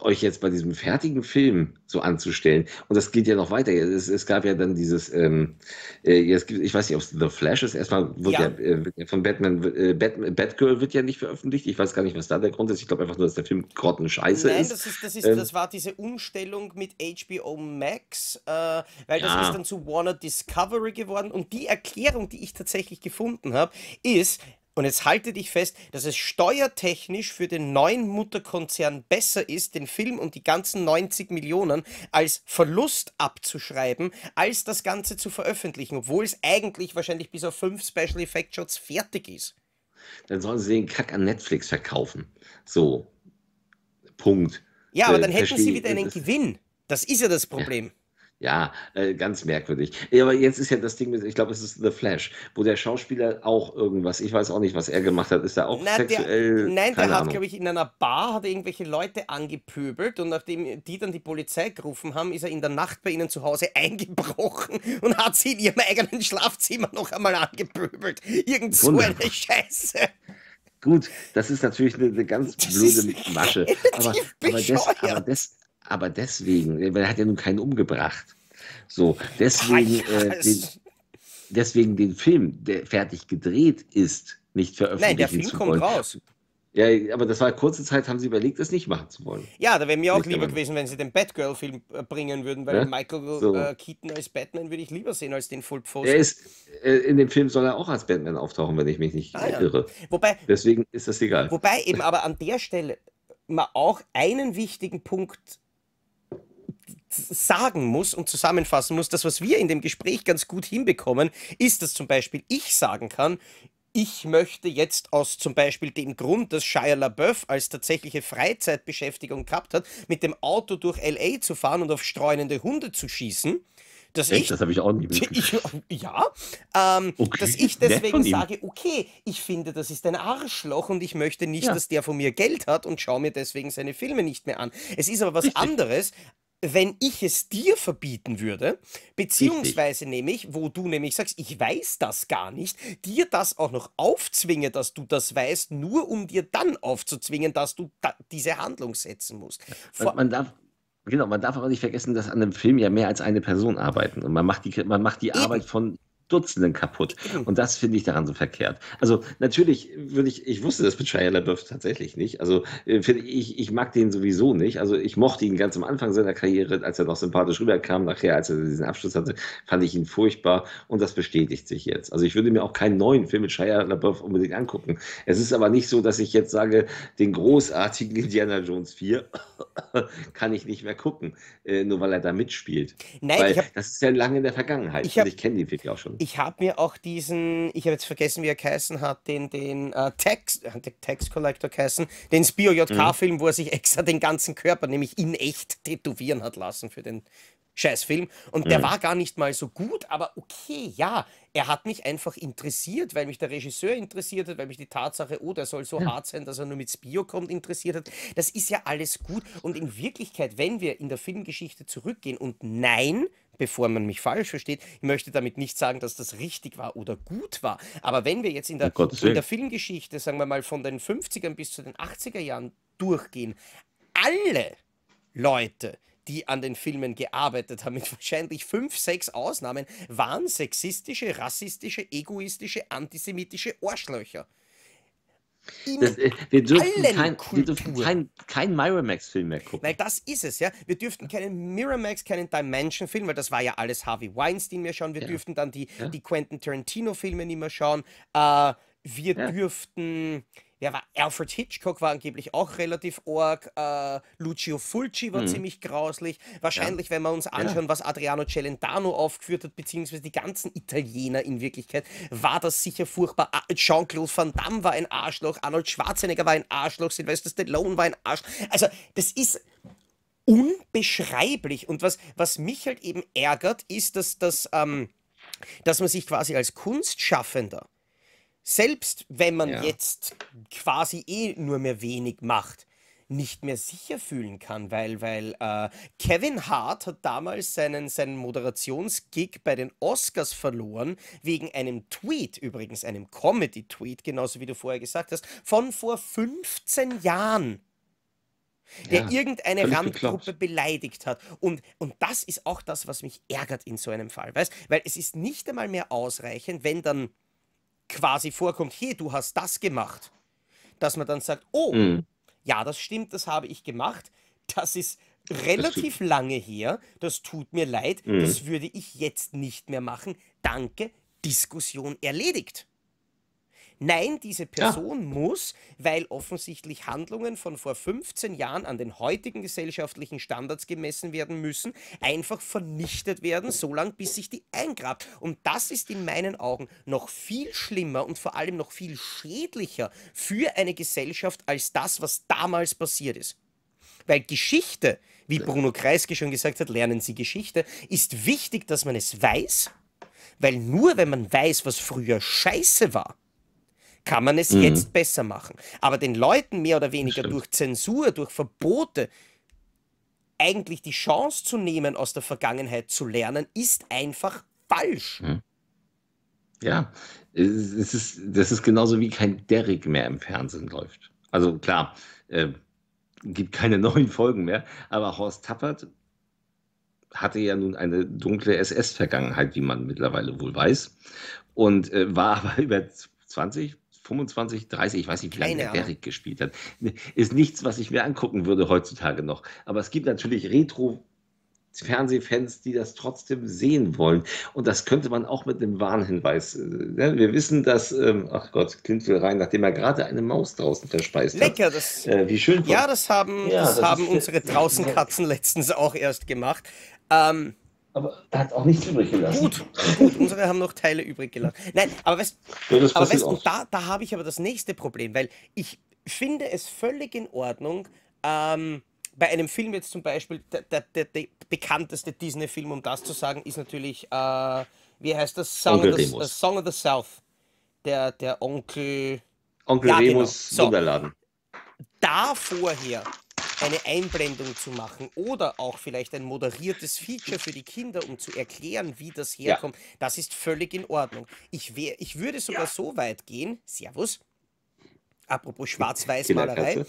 euch jetzt bei diesem fertigen Film so anzustellen. Und das geht ja noch weiter. Es gab ja dann dieses, ich weiß nicht, ob es The Flash ist. Erstmal wird von Batgirl wird ja nicht veröffentlicht. Ich weiß gar nicht, was da der Grund ist. Ich glaube einfach nur, dass der Film grottenscheiße ist. Das war diese Umstellung mit HBO Max, weil das ist dann zu Warner Discovery geworden. Und die Erklärung, die ich tatsächlich gefunden habe, ist, und jetzt halte dich fest, dass es steuertechnisch für den neuen Mutterkonzern besser ist, den Film und die ganzen 90 Millionen als Verlust abzuschreiben, als das Ganze zu veröffentlichen, obwohl es eigentlich wahrscheinlich bis auf 5 Special Effect Shots fertig ist. Dann sollen sie den Kack an Netflix verkaufen. So. Punkt. Ja, aber dann hätten sie wieder einen Gewinn. Das ist ja das Problem. Ja. Ganz merkwürdig. Aber jetzt ist ja das Ding, ich glaube, es ist The Flash, wo der Schauspieler auch irgendwas, ich weiß auch nicht, was er gemacht hat, ist er auch sexuell? Nein, der hat, glaube ich, in einer Bar hat er irgendwelche Leute angepöbelt und nachdem die dann die Polizei gerufen haben, ist er in der Nacht bei ihnen zu Hause eingebrochen und hat sie in ihrem eigenen Schlafzimmer noch einmal angepöbelt. Irgend so eine Scheiße. Gut, das ist natürlich eine ganz blöde Masche. Aber deswegen, weil er hat ja nun keinen umgebracht. So, deswegen, deswegen den Film, der fertig gedreht ist, nicht veröffentlichen zu wollen. Nein, der Film kommt raus. Ja, aber das war kurze Zeit, haben sie überlegt, es nicht machen zu wollen. Ja, da wäre mir auch lieber gewesen, wenn sie den Batgirl-Film bringen würden, weil Michael Keaton als Batman würde ich lieber sehen als den Full Post. In dem Film soll er auch als Batman auftauchen, wenn ich mich nicht irre. Wobei, deswegen ist das egal. Wobei eben aber an der Stelle mal auch einen wichtigen Punkt sagen muss und zusammenfassen muss. Das, was wir in dem Gespräch ganz gut hinbekommen, ist, dass zum Beispiel ich sagen kann, ich möchte jetzt aus zum Beispiel dem Grund, dass Shia LaBeouf als tatsächliche Freizeitbeschäftigung gehabt hat, mit dem Auto durch L.A. zu fahren und auf streunende Hunde zu schießen. Dass echt, ich, das habe ich auch nie mitbekommen. Ja, okay. Dass ich deswegen sage, okay, ich finde, das ist ein Arschloch und ich möchte nicht, dass der von mir Geld hat und schaue mir deswegen seine Filme nicht mehr an. Es ist aber was anderes, wenn ich es dir verbieten würde, beziehungsweise nämlich, wo du nämlich sagst, ich weiß das gar nicht, dir das auch noch aufzwinge, dass du das weißt, nur um dir dann aufzuzwingen, dass du da diese Handlung setzen musst. Man darf auch nicht vergessen, dass an einem Film ja mehr als eine Person arbeiten und man macht die Arbeit von Dutzenden kaputt. Und das finde ich daran so verkehrt. Also natürlich würde ich wusste das mit Shia LaBeouf tatsächlich nicht. Also ich mag den sowieso nicht. Also ich mochte ihn ganz am Anfang seiner Karriere, als er noch sympathisch rüberkam. Nachher, als er diesen Abschluss hatte, fand ich ihn furchtbar. Und das bestätigt sich jetzt. Also ich würde mir auch keinen neuen Film mit Shia LaBeouf unbedingt angucken. Es ist aber nicht so, dass ich jetzt sage, den großartigen Indiana Jones 4 kann ich nicht mehr gucken, nur weil er da mitspielt. Nein, weil das ist ja lange in der Vergangenheit. Ich kenne den Film ja auch schon. Ich habe mir auch diesen, ich habe jetzt vergessen, wie er geheißen hat, den Tax Collector geheißen, den Spio-JK-Film, wo er sich extra den ganzen Körper, nämlich in echt, tätowieren hat lassen für den Scheißfilm. Und der war gar nicht mal so gut, aber okay, ja, er hat mich einfach interessiert, weil mich der Regisseur interessiert hat, weil mich die Tatsache, oh, der soll so hart sein, dass er nur mit Spio kommt, interessiert hat. Das ist ja alles gut. Und in Wirklichkeit, wenn wir in der Filmgeschichte zurückgehen und nein, bevor man mich falsch versteht, ich möchte damit nicht sagen, dass das richtig war oder gut war. Aber wenn wir jetzt in der Filmgeschichte, sagen wir mal, von den 50ern bis zu den 80er Jahren durchgehen, alle Leute, die an den Filmen gearbeitet haben, mit wahrscheinlich 5, 6 Ausnahmen, waren sexistische, rassistische, egoistische, antisemitische Arschlöcher. Wir dürften keinen Miramax-Film mehr gucken. Nein, das ist es, ja. Wir dürften keinen Miramax, keinen Dimension-Film, weil das war ja alles Harvey Weinstein mehr schauen. Wir dürften dann die Quentin Tarantino-Filme nicht mehr schauen. Wir dürften... Der war Alfred Hitchcock, war angeblich auch relativ arg. Lucio Fulci war ziemlich grauslich. Wahrscheinlich, wenn wir uns anschauen, was Adriano Celentano aufgeführt hat, beziehungsweise die ganzen Italiener in Wirklichkeit, war das sicher furchtbar. Jean-Claude Van Damme war ein Arschloch, Arnold Schwarzenegger war ein Arschloch, Sylvester Stallone war ein Arschloch. Also, das ist unbeschreiblich. Und was mich halt eben ärgert, ist, dass man sich quasi als Kunstschaffender, selbst wenn man jetzt quasi nur mehr wenig macht, nicht mehr sicher fühlen kann, weil Kevin Hart hat damals seinen Moderationsgig bei den Oscars verloren, wegen einem Tweet, übrigens einem Comedy-Tweet, genauso wie du vorher gesagt hast, von vor 15 Jahren. Der irgendeine Randgruppe beleidigt hat. Und das ist auch das, was mich ärgert in so einem Fall, weißt? Weil es ist nicht einmal mehr ausreichend, wenn dann quasi vorkommt, hey, du hast das gemacht, dass man dann sagt, oh, ja, das stimmt, das habe ich gemacht, das ist relativ lange her, das tut mir leid, das würde ich jetzt nicht mehr machen, danke, Diskussion erledigt. Nein, diese Person muss, weil offensichtlich Handlungen von vor 15 Jahren an den heutigen gesellschaftlichen Standards gemessen werden müssen, einfach vernichtet werden, solange bis sich die eingrabt. Und das ist in meinen Augen noch viel schlimmer und vor allem noch viel schädlicher für eine Gesellschaft als das, was damals passiert ist. Weil Geschichte, wie Bruno Kreisky schon gesagt hat, lernen Sie Geschichte, ist wichtig, dass man es weiß, weil nur wenn man weiß, was früher Scheiße war, kann man es jetzt besser machen. Aber den Leuten mehr oder weniger durch Zensur, durch Verbote eigentlich die Chance zu nehmen, aus der Vergangenheit zu lernen, ist einfach falsch. Ja, das ist genauso wie kein Derrick mehr im Fernsehen läuft. Also klar, gibt keine neuen Folgen mehr, aber Horst Tappert hatte ja nun eine dunkle SS-Vergangenheit, wie man mittlerweile wohl weiß, und war aber über 20, 25, 30, ich weiß nicht, wie lange der Derrick gespielt hat. Ist nichts, was ich mir angucken würde heutzutage noch. Aber es gibt natürlich Retro- Fernsehfans, die das trotzdem sehen wollen. Und das könnte man auch mit einem Warnhinweis. Wir wissen, dass, ach Gott, Clint will rein, nachdem er gerade eine Maus draußen verspeist hat. Lecker, das. Wie schön. Ja, das haben unsere Draußenkatzen letztens auch erst gemacht. Aber da hat auch nichts übrig gelassen. Gut, unsere haben noch Teile übrig gelassen. Nein, aber weißt du, ja, da habe ich aber das nächste Problem, weil ich finde es völlig in Ordnung, bei einem Film jetzt zum Beispiel, der bekannteste Disney-Film, um das zu sagen, ist natürlich, wie heißt das? Song of the South. Der Onkel Remus Wunderladen. Da vorher eine Einblendung zu machen oder auch vielleicht ein moderiertes Feature für die Kinder, um zu erklären, wie das herkommt, das ist völlig in Ordnung. Ich würde sogar so weit gehen, Servus, apropos Schwarz-Weiß-Malerei,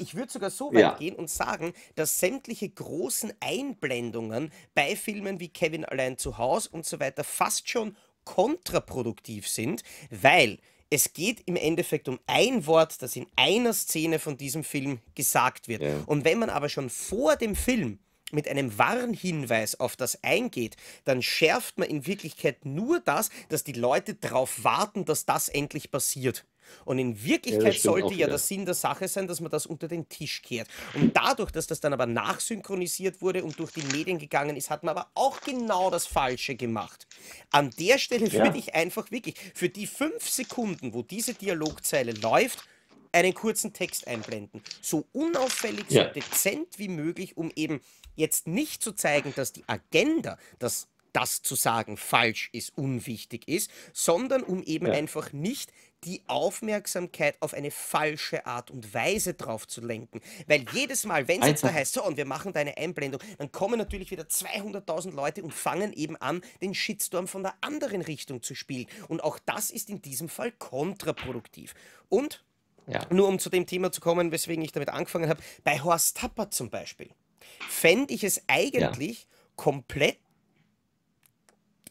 ich würde sogar so weit gehen und sagen, dass sämtliche großen Einblendungen bei Filmen wie Kevin allein zu Hause und so weiter fast schon kontraproduktiv sind, weil es geht im Endeffekt um ein Wort, das in einer Szene von diesem Film gesagt wird. Ja. Und wenn man aber schon vor dem Film mit einem Warnhinweis auf das eingeht, dann schärft man in Wirklichkeit nur das, dass die Leute darauf warten, dass das endlich passiert. Und in Wirklichkeit sollte ja der Sinn der Sache sein, dass man das unter den Tisch kehrt. Und dadurch, dass das dann aber nachsynchronisiert wurde und durch die Medien gegangen ist, hat man aber auch genau das Falsche gemacht. An der Stelle würde ich einfach wirklich für die 5 Sekunden, wo diese Dialogzeile läuft, einen kurzen Text einblenden. So unauffällig, so dezent wie möglich, um eben jetzt nicht zu zeigen, dass die Agenda, dass das zu sagen falsch ist, unwichtig ist, sondern um eben einfach nicht die Aufmerksamkeit auf eine falsche Art und Weise drauf zu lenken. Weil jedes Mal, wenn es jetzt da heißt, so und wir machen da eine Einblendung, dann kommen natürlich wieder 200.000 Leute und fangen eben an, den Shitstorm von der anderen Richtung zu spielen. Und auch das ist in diesem Fall kontraproduktiv. Und, nur um zu dem Thema zu kommen, weswegen ich damit angefangen habe, bei Horst Tappert zum Beispiel, fände ich es eigentlich komplett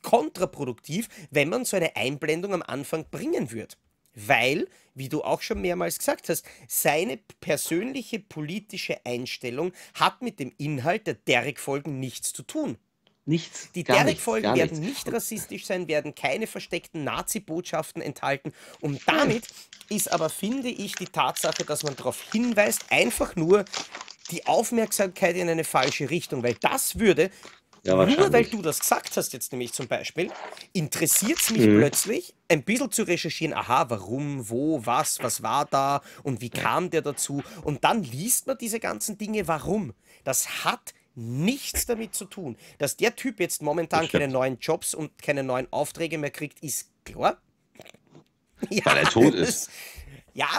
kontraproduktiv, wenn man so eine Einblendung am Anfang bringen würde. Weil, wie du auch schon mehrmals gesagt hast, seine persönliche politische Einstellung hat mit dem Inhalt der Derrick-Folgen nichts zu tun. Nichts. Die Derrick-Folgen werden nicht rassistisch sein, werden keine versteckten Nazi-Botschaften enthalten. Und damit ist aber, finde ich, die Tatsache, dass man darauf hinweist, einfach nur die Aufmerksamkeit in eine falsche Richtung. Weil das würde... Ja, nur weil du das gesagt hast jetzt nämlich zum Beispiel, interessiert es mich plötzlich, ein bisschen zu recherchieren, aha, warum, wo, was war da und wie kam der dazu? Und dann liest man diese ganzen Dinge, warum. Das hat nichts damit zu tun. Dass der Typ jetzt momentan keine neuen Jobs und keine neuen Aufträge mehr kriegt, ist klar. Ja, weil er tot ist. Ja.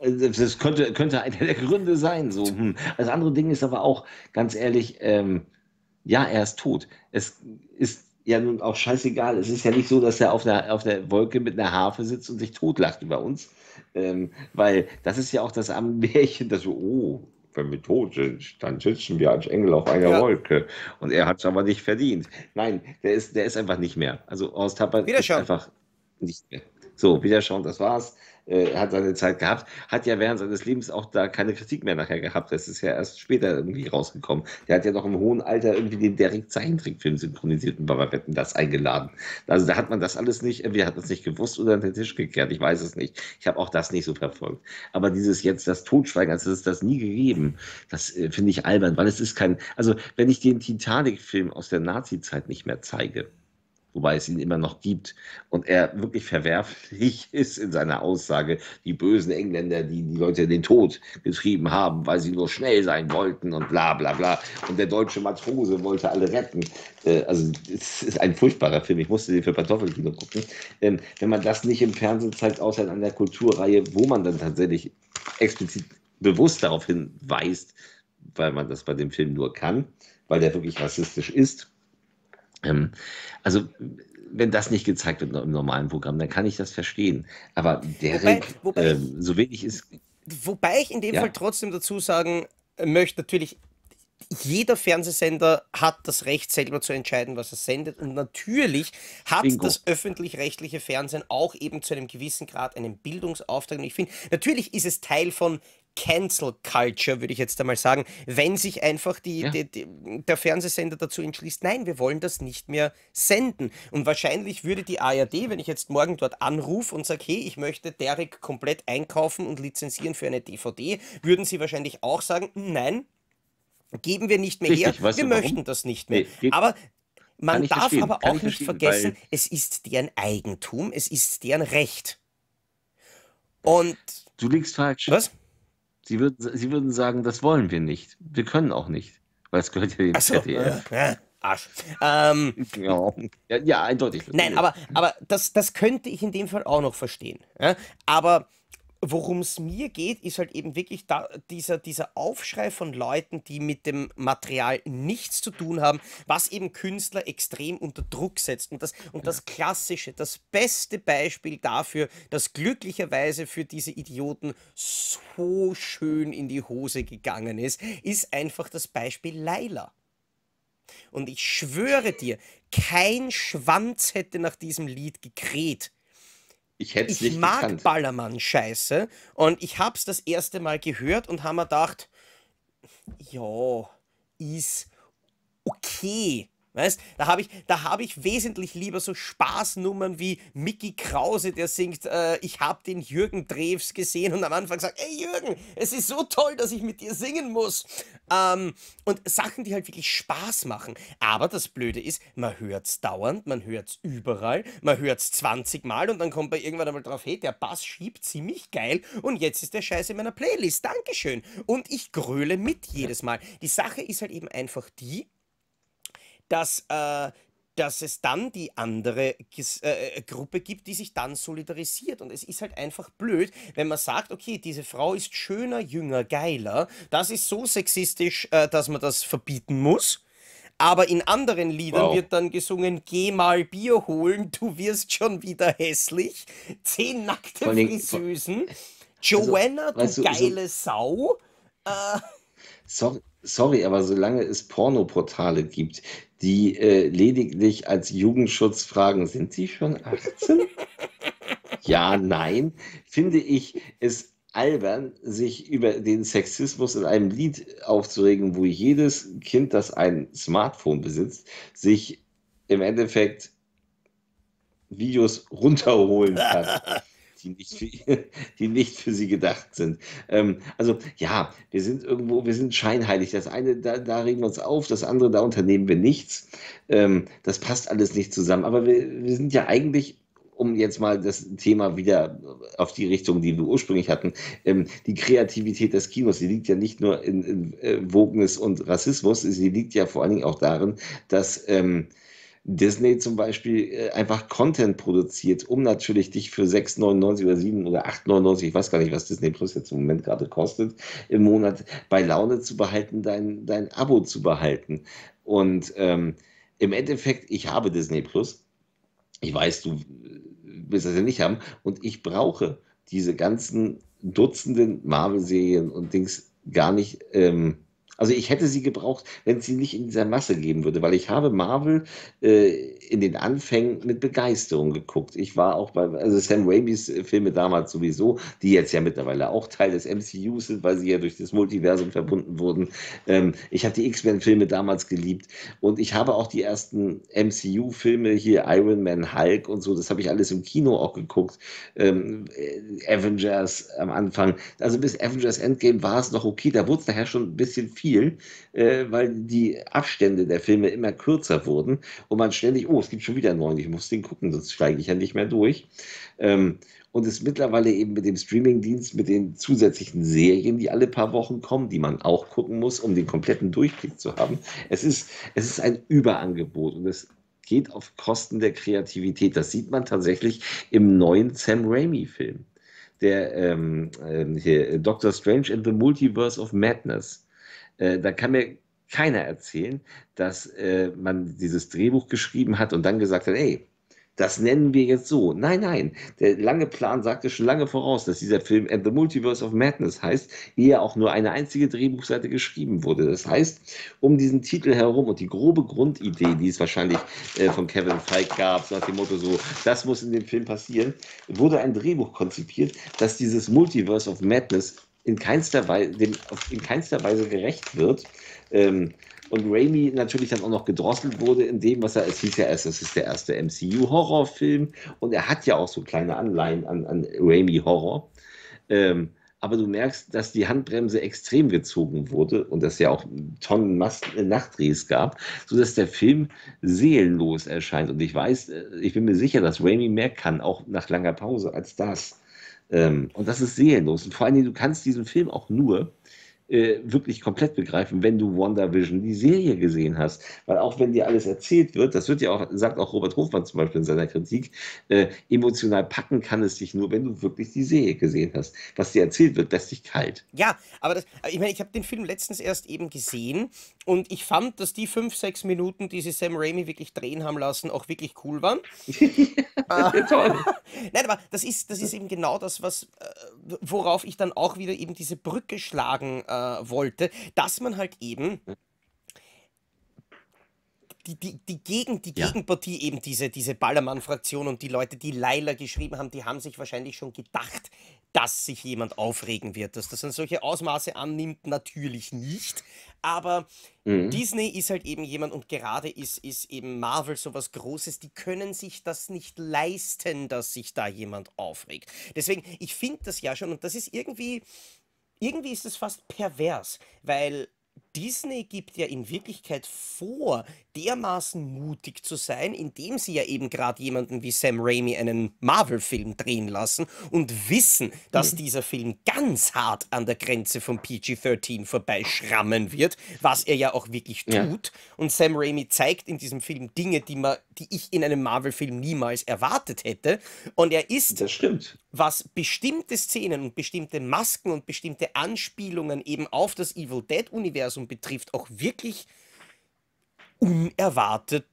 Das könnte einer der Gründe sein. So. Das andere Ding ist aber auch, ganz ehrlich, ja, er ist tot. Es ist ja nun auch scheißegal. Es ist ja nicht so, dass er auf der Wolke mit einer Harfe sitzt und sich totlacht über uns. Weil das ist ja auch das Märchen, dass wir, oh, wenn wir tot sind, dann sitzen wir als Engel auf einer Wolke. Und er hat es aber nicht verdient. Nein, der ist einfach nicht mehr. Also Horst Tappert ist einfach nicht mehr. So, wiederschauen, das war's. Hat seine Zeit gehabt, hat ja während seines Lebens auch da keine Kritik mehr nachher gehabt. Das ist ja erst später irgendwie rausgekommen. Der hat ja noch im hohen Alter irgendwie den Derrick-Zeichentrickfilm synchronisiert und bei Wetten das eingeladen. Also da hat man das alles nicht, entweder hat man es nicht gewusst oder an den Tisch gekehrt. Ich weiß es nicht. Ich habe auch das nicht so verfolgt. Aber dieses jetzt, das Totschweigen, als hätte es das nie gegeben, das finde ich albern, weil es ist kein, also wenn ich den Titanic-Film aus der Nazi-Zeit nicht mehr zeige, wobei es ihn immer noch gibt und er wirklich verwerflich ist in seiner Aussage, die bösen Engländer, die Leute in den Tod getrieben haben, weil sie nur schnell sein wollten und bla bla bla. Und der deutsche Matrose wollte alle retten. Also es ist ein furchtbarer Film. Ich musste den für Kartoffelkino gucken. Wenn man das nicht im Fernsehen zeigt, außer in einer Kulturreihe, wo man dann tatsächlich explizit bewusst darauf hinweist, weil man das bei dem Film nur kann, weil der wirklich rassistisch ist, also, wenn das nicht gezeigt wird im normalen Programm, dann kann ich das verstehen. Aber so wenig ist... Wobei ich in dem Fall trotzdem dazu sagen möchte, natürlich, jeder Fernsehsender hat das Recht, selber zu entscheiden, was er sendet. Und natürlich hat das öffentlich-rechtliche Fernsehen auch eben zu einem gewissen Grad einen Bildungsauftrag. Und ich finde, natürlich ist es Teil von Cancel Culture, würde ich jetzt einmal sagen, wenn sich einfach der Fernsehsender dazu entschließt, nein, wir wollen das nicht mehr senden. Und wahrscheinlich würde die ARD, wenn ich jetzt morgen dort anrufe und sage, hey, ich möchte Derek komplett einkaufen und lizenzieren für eine DVD, würden sie wahrscheinlich auch sagen, nein, geben wir nicht mehr her, wir möchten das nicht mehr. Aber man darf aber auch nicht vergessen, es ist deren Eigentum, es ist deren Recht. Und... Du liegst falsch. Was? Sie würden sagen, das wollen wir nicht. Wir können auch nicht, weil es gehört ja dem ZDF. Arsch. Ja, eindeutig. Nein, aber das könnte ich in dem Fall auch noch verstehen. Ja? Aber worum es mir geht, ist halt eben wirklich dieser Aufschrei von Leuten, die mit dem Material nichts zu tun haben, was eben Künstler extrem unter Druck setzt. Und das klassische, das beste Beispiel dafür, dass glücklicherweise für diese Idioten so schön in die Hose gegangen ist einfach das Beispiel Laila. Und ich schwöre dir, kein Schwanz hätte nach diesem Lied gekräht. Ich mag Ballermann-Scheiße und ich hab's das erste Mal gehört und habe mir gedacht, ja, ist okay. Weißt, da hab ich wesentlich lieber so Spaßnummern wie Micky Krause, der singt, ich hab den Jürgen Drews gesehen und am Anfang sagt, ey Jürgen, es ist so toll, dass ich mit dir singen muss. Und Sachen, die halt wirklich Spaß machen. Aber das Blöde ist, man hört's dauernd, man hört's überall, man hört's 20 Mal und dann kommt man irgendwann einmal drauf, hey, der Bass schiebt ziemlich geil und jetzt ist der Scheiß in meiner Playlist, Dankeschön. Und ich gröle mit jedes Mal. Die Sache ist halt eben einfach die, dass es dann die andere Gruppe gibt, die sich dann solidarisiert. Und es ist halt einfach blöd, wenn man sagt, okay, diese Frau ist schöner, jünger, geiler. Das ist so sexistisch, dass man das verbieten muss. Aber in anderen Liedern wird dann gesungen, geh mal Bier holen, du wirst schon wieder hässlich. 10 nackte Friseusen. Joanna, du geile Sau. Sorry, aber solange es Pornoportale gibt, die lediglich als Jugendschutz fragen, sind sie schon 18? Ja, nein, finde ich es albern, sich über den Sexismus in einem Lied aufzuregen, wo jedes Kind, das ein Smartphone besitzt, sich im Endeffekt Videos runterholen kann. Die nicht für sie gedacht sind. Also ja, wir sind scheinheilig. Das eine, da regen wir uns auf, das andere, da unternehmen wir nichts. Das passt alles nicht zusammen. Aber wir sind ja eigentlich, um jetzt mal das Thema wieder auf die Richtung, die wir ursprünglich hatten, die Kreativität des Kinos, die liegt ja nicht nur in Wokeness und Rassismus, sie liegt ja vor allen Dingen auch darin, dass... Disney zum Beispiel einfach Content produziert, um natürlich dich für 6,99 oder 7 oder 8,99, ich weiß gar nicht, was Disney Plus jetzt im Moment gerade kostet, im Monat bei Laune zu behalten, dein Abo zu behalten. Und im Endeffekt, ich habe Disney Plus, ich weiß, du willst das ja nicht haben, und ich brauche diese ganzen Dutzenden Marvel-Serien und Dings gar nicht... Also ich hätte sie gebraucht, wenn es sie nicht in dieser Masse geben würde, weil ich habe Marvel in den Anfängen mit Begeisterung geguckt. Ich war auch bei, also Sam Raimis Filme damals sowieso, die jetzt ja mittlerweile auch Teil des MCUs sind, weil sie ja durch das Multiversum verbunden wurden. Ich habe die X-Men-Filme damals geliebt und ich habe auch die ersten MCU-Filme hier, Iron Man, Hulk und so, das habe ich alles im Kino auch geguckt. Avengers am Anfang, also bis Avengers Endgame war es noch okay, da wurde es nachher schon ein bisschen viel, weil die Abstände der Filme immer kürzer wurden und man ständig, oh, es gibt schon wieder einen neuen, ich muss den gucken, sonst steige ich ja nicht mehr durch. Und es mittlerweile eben mit dem Streamingdienst, mit den zusätzlichen Serien, die alle paar Wochen kommen, die man auch gucken muss, um den kompletten Durchblick zu haben. Es ist ein Überangebot und es geht auf Kosten der Kreativität. Das sieht man tatsächlich im neuen Sam Raimi-Film, der hier, Doctor Strange and the Multiverse of Madness. Da kann mir keiner erzählen, dass man dieses Drehbuch geschrieben hat und dann gesagt hat, ey, das nennen wir jetzt so. Nein, nein, der lange Plan sagte schon lange voraus, dass dieser Film And the Multiverse of Madness heißt, ehe auch nur eine einzige Drehbuchseite geschrieben wurde. Das heißt, um diesen Titel herum und die grobe Grundidee, die es wahrscheinlich von Kevin Feige gab, nach dem Motto so, das muss in dem Film passieren, wurde ein Drehbuch konzipiert, das dieses Multiverse of Madness in keinster Weise gerecht wird. Und Raimi natürlich dann auch noch gedrosselt wurde in dem, was er, es hieß ja erst, es ist der erste MCU-Horrorfilm und er hat ja auch so kleine Anleihen an Raimi-Horror. Aber du merkst, dass die Handbremse extrem gezogen wurde und dass ja auch Tonnen Nachtdrehs gab, sodass der Film seelenlos erscheint. Und ich weiß, ich bin mir sicher, dass Raimi mehr kann, auch nach langer Pause, als das. Und das ist seelenlos. Und vor allen Dingen, du kannst diesen Film auch nur wirklich komplett begreifen, wenn du WandaVision, die Serie, gesehen hast. Weil auch wenn dir alles erzählt wird, das wird ja auch, sagt auch Robert Hofmann zum Beispiel in seiner Kritik, emotional packen kann es dich nur, wenn du wirklich die Serie gesehen hast. Was dir erzählt wird, lässt dich kalt. Ja, aber das, ich meine, ich habe den Film letztens erst eben gesehen und ich fand, dass die 5-6 Minuten, die sie Sam Raimi wirklich drehen haben lassen, auch wirklich cool waren. Toll. Nein, aber das ist eben genau das, was, worauf ich dann auch wieder eben diese Brücke schlagen wollte, dass man halt eben die Gegenpartie, eben diese Ballermann-Fraktion und die Leute, die Laila geschrieben haben, die haben sich wahrscheinlich schon gedacht, dass sich jemand aufregen wird. Dass das dann solche Ausmaße annimmt, natürlich nicht. Aber Disney ist halt eben jemand und gerade ist eben Marvel sowas Großes, die können sich das nicht leisten, dass sich da jemand aufregt. Deswegen, ich finde das ja schon, und das ist irgendwie ist das fast pervers, weil Disney gibt ja in Wirklichkeit vor, dermaßen mutig zu sein, indem sie ja eben gerade jemanden wie Sam Raimi einen Marvel-Film drehen lassen und wissen, dass dieser Film ganz hart an der Grenze von PG-13 vorbeischrammen wird, was er ja auch wirklich tut. Und Sam Raimi zeigt in diesem Film Dinge, die ich in einem Marvel-Film niemals erwartet hätte. Und er ist, das stimmt, was bestimmte Szenen und bestimmte Masken und bestimmte Anspielungen eben auf das Evil Dead-Universum betrifft, auch wirklich unerwartet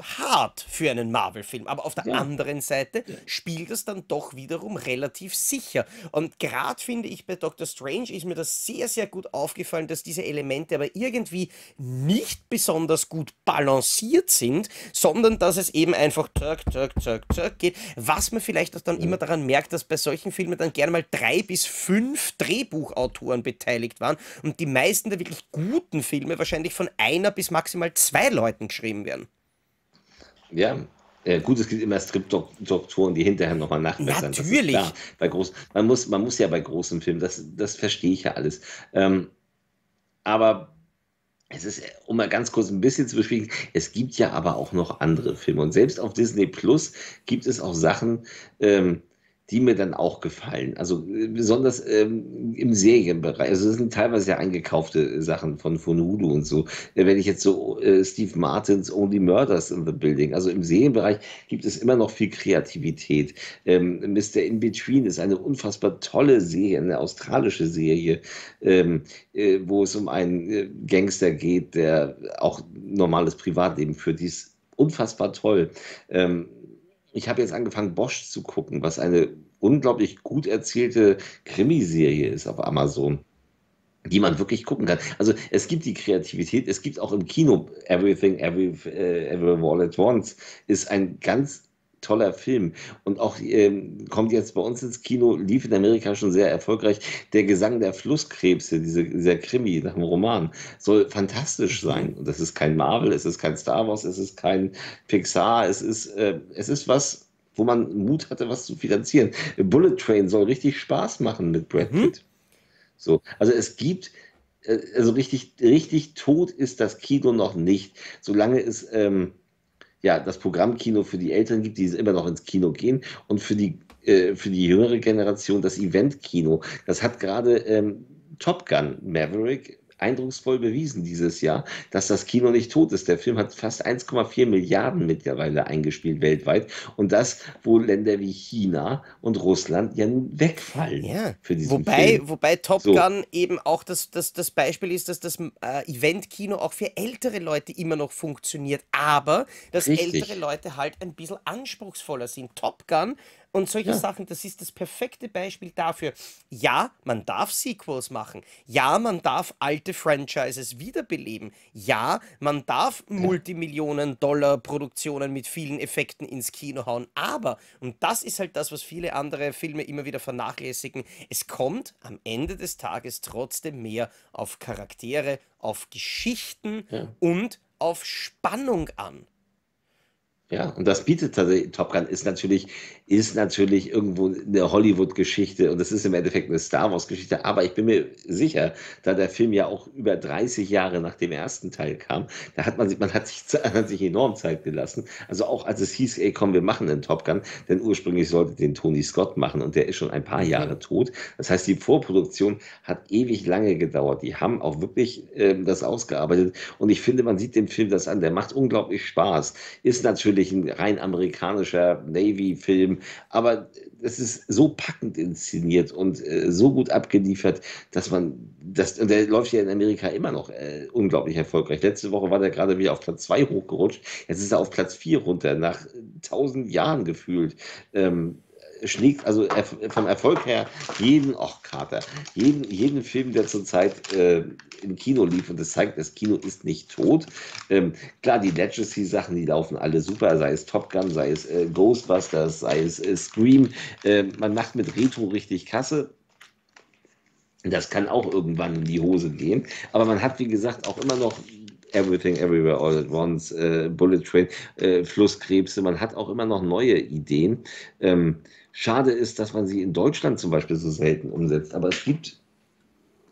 hart für einen Marvel-Film. Aber auf der anderen Seite spielt es dann doch wiederum relativ sicher. Und gerade finde ich, bei Doctor Strange ist mir das sehr, sehr gut aufgefallen, dass diese Elemente aber irgendwie nicht besonders gut balanciert sind, sondern dass es eben einfach zack geht. Was man vielleicht auch dann immer daran merkt, dass bei solchen Filmen dann gerne mal 3 bis 5 Drehbuchautoren beteiligt waren und die meisten der wirklich guten Filme wahrscheinlich von einer bis maximal 2 Leuten geschrieben werden. Ja, gut, es gibt immer Stripdoktoren, die hinterher nochmal nachbessern. Natürlich. Das ist klar. Man muss ja bei großen Filmen, das verstehe ich ja alles. Aber es ist, um mal ganz kurz ein bisschen zu beschwiegen, es gibt ja aber auch noch andere Filme. Und selbst auf Disney Plus gibt es auch Sachen, die mir dann auch gefallen. Also besonders im Serienbereich. Also das sind teilweise ja eingekaufte Sachen von Hulu und so. Wenn ich jetzt so Steve Martins Only Murders in the Building, also im Serienbereich gibt es immer noch viel Kreativität. Mr. In-Between ist eine unfassbar tolle Serie, eine australische Serie, wo es um einen Gangster geht, der auch normales Privatleben führt. Die ist unfassbar toll. Ich habe jetzt angefangen, Bosch zu gucken, was eine unglaublich gut erzählte Krimiserie ist auf Amazon, die man wirklich gucken kann. Also es gibt die Kreativität, es gibt auch im Kino Everything, Everywhere All at Once, ist ein ganz toller Film. Und auch kommt jetzt bei uns ins Kino, lief in Amerika schon sehr erfolgreich, Der Gesang der Flusskrebse, dieser Krimi nach dem Roman, soll fantastisch sein. Und das ist kein Marvel, es ist kein Star Wars, es ist kein Pixar, es ist was, wo man Mut hatte, was zu finanzieren. Bullet Train soll richtig Spaß machen mit Brad Pitt. So, also es gibt, also richtig tot ist das Kino noch nicht, solange es das Programmkino für die Älteren gibt, die immer noch ins Kino gehen, und für die jüngere Generation das Eventkino. Das hat gerade Top Gun Maverick eindrucksvoll bewiesen dieses Jahr, dass das Kino nicht tot ist. Der Film hat fast 1,4 Milliarden mittlerweile eingespielt weltweit, und das, wo Länder wie China und Russland ja nun wegfallen für diesen Film. Wobei Top Gun eben auch das Beispiel ist, dass das Eventkino auch für ältere Leute immer noch funktioniert, aber dass ältere Leute halt ein bisschen anspruchsvoller sind. Top Gun und solche Sachen, das ist das perfekte Beispiel dafür. Ja, man darf Sequels machen. Ja, man darf alte Franchises wiederbeleben. Ja, man darf Multimillionen-Dollar-Produktionen mit vielen Effekten ins Kino hauen. Aber, und das ist halt das, was viele andere Filme immer wieder vernachlässigen, es kommt am Ende des Tages trotzdem mehr auf Charaktere, auf Geschichten und auf Spannung an. Ja, und das bietet tatsächlich, Top Gun ist natürlich irgendwo eine Hollywood-Geschichte und das ist im Endeffekt eine Star Wars-Geschichte, aber ich bin mir sicher, da der Film ja auch über 30 Jahre nach dem ersten Teil kam, da hat man hat sich enorm Zeit gelassen, also auch als es hieß, ey komm, wir machen einen Top Gun, denn ursprünglich sollte den Tony Scott machen und der ist schon ein paar Jahre tot, das heißt, die Vorproduktion hat ewig lange gedauert, die haben auch wirklich das ausgearbeitet und ich finde, man sieht dem Film das an, der macht unglaublich Spaß, ist natürlich ein rein amerikanischer Navy-Film, aber es ist so packend inszeniert und so gut abgeliefert, dass man das, und der läuft ja in Amerika immer noch unglaublich erfolgreich. Letzte Woche war der gerade wieder auf Platz 2 hochgerutscht, jetzt ist er auf Platz 4 runter, nach 1000 Jahren gefühlt. Schlägt also vom Erfolg her jeden, jeden Film, der zurzeit im Kino lief, und das zeigt, das Kino ist nicht tot. Klar, die Legacy-Sachen, die laufen alle super, sei es Top Gun, sei es Ghostbusters, sei es Scream, man macht mit Retro richtig Kasse. Das kann auch irgendwann in die Hose gehen, aber man hat, wie gesagt, auch immer noch Everything, Everywhere, All at Once, Bullet Train, Flusskrebse, man hat auch immer noch neue Ideen. Schade ist, dass man sie in Deutschland zum Beispiel so selten umsetzt, aber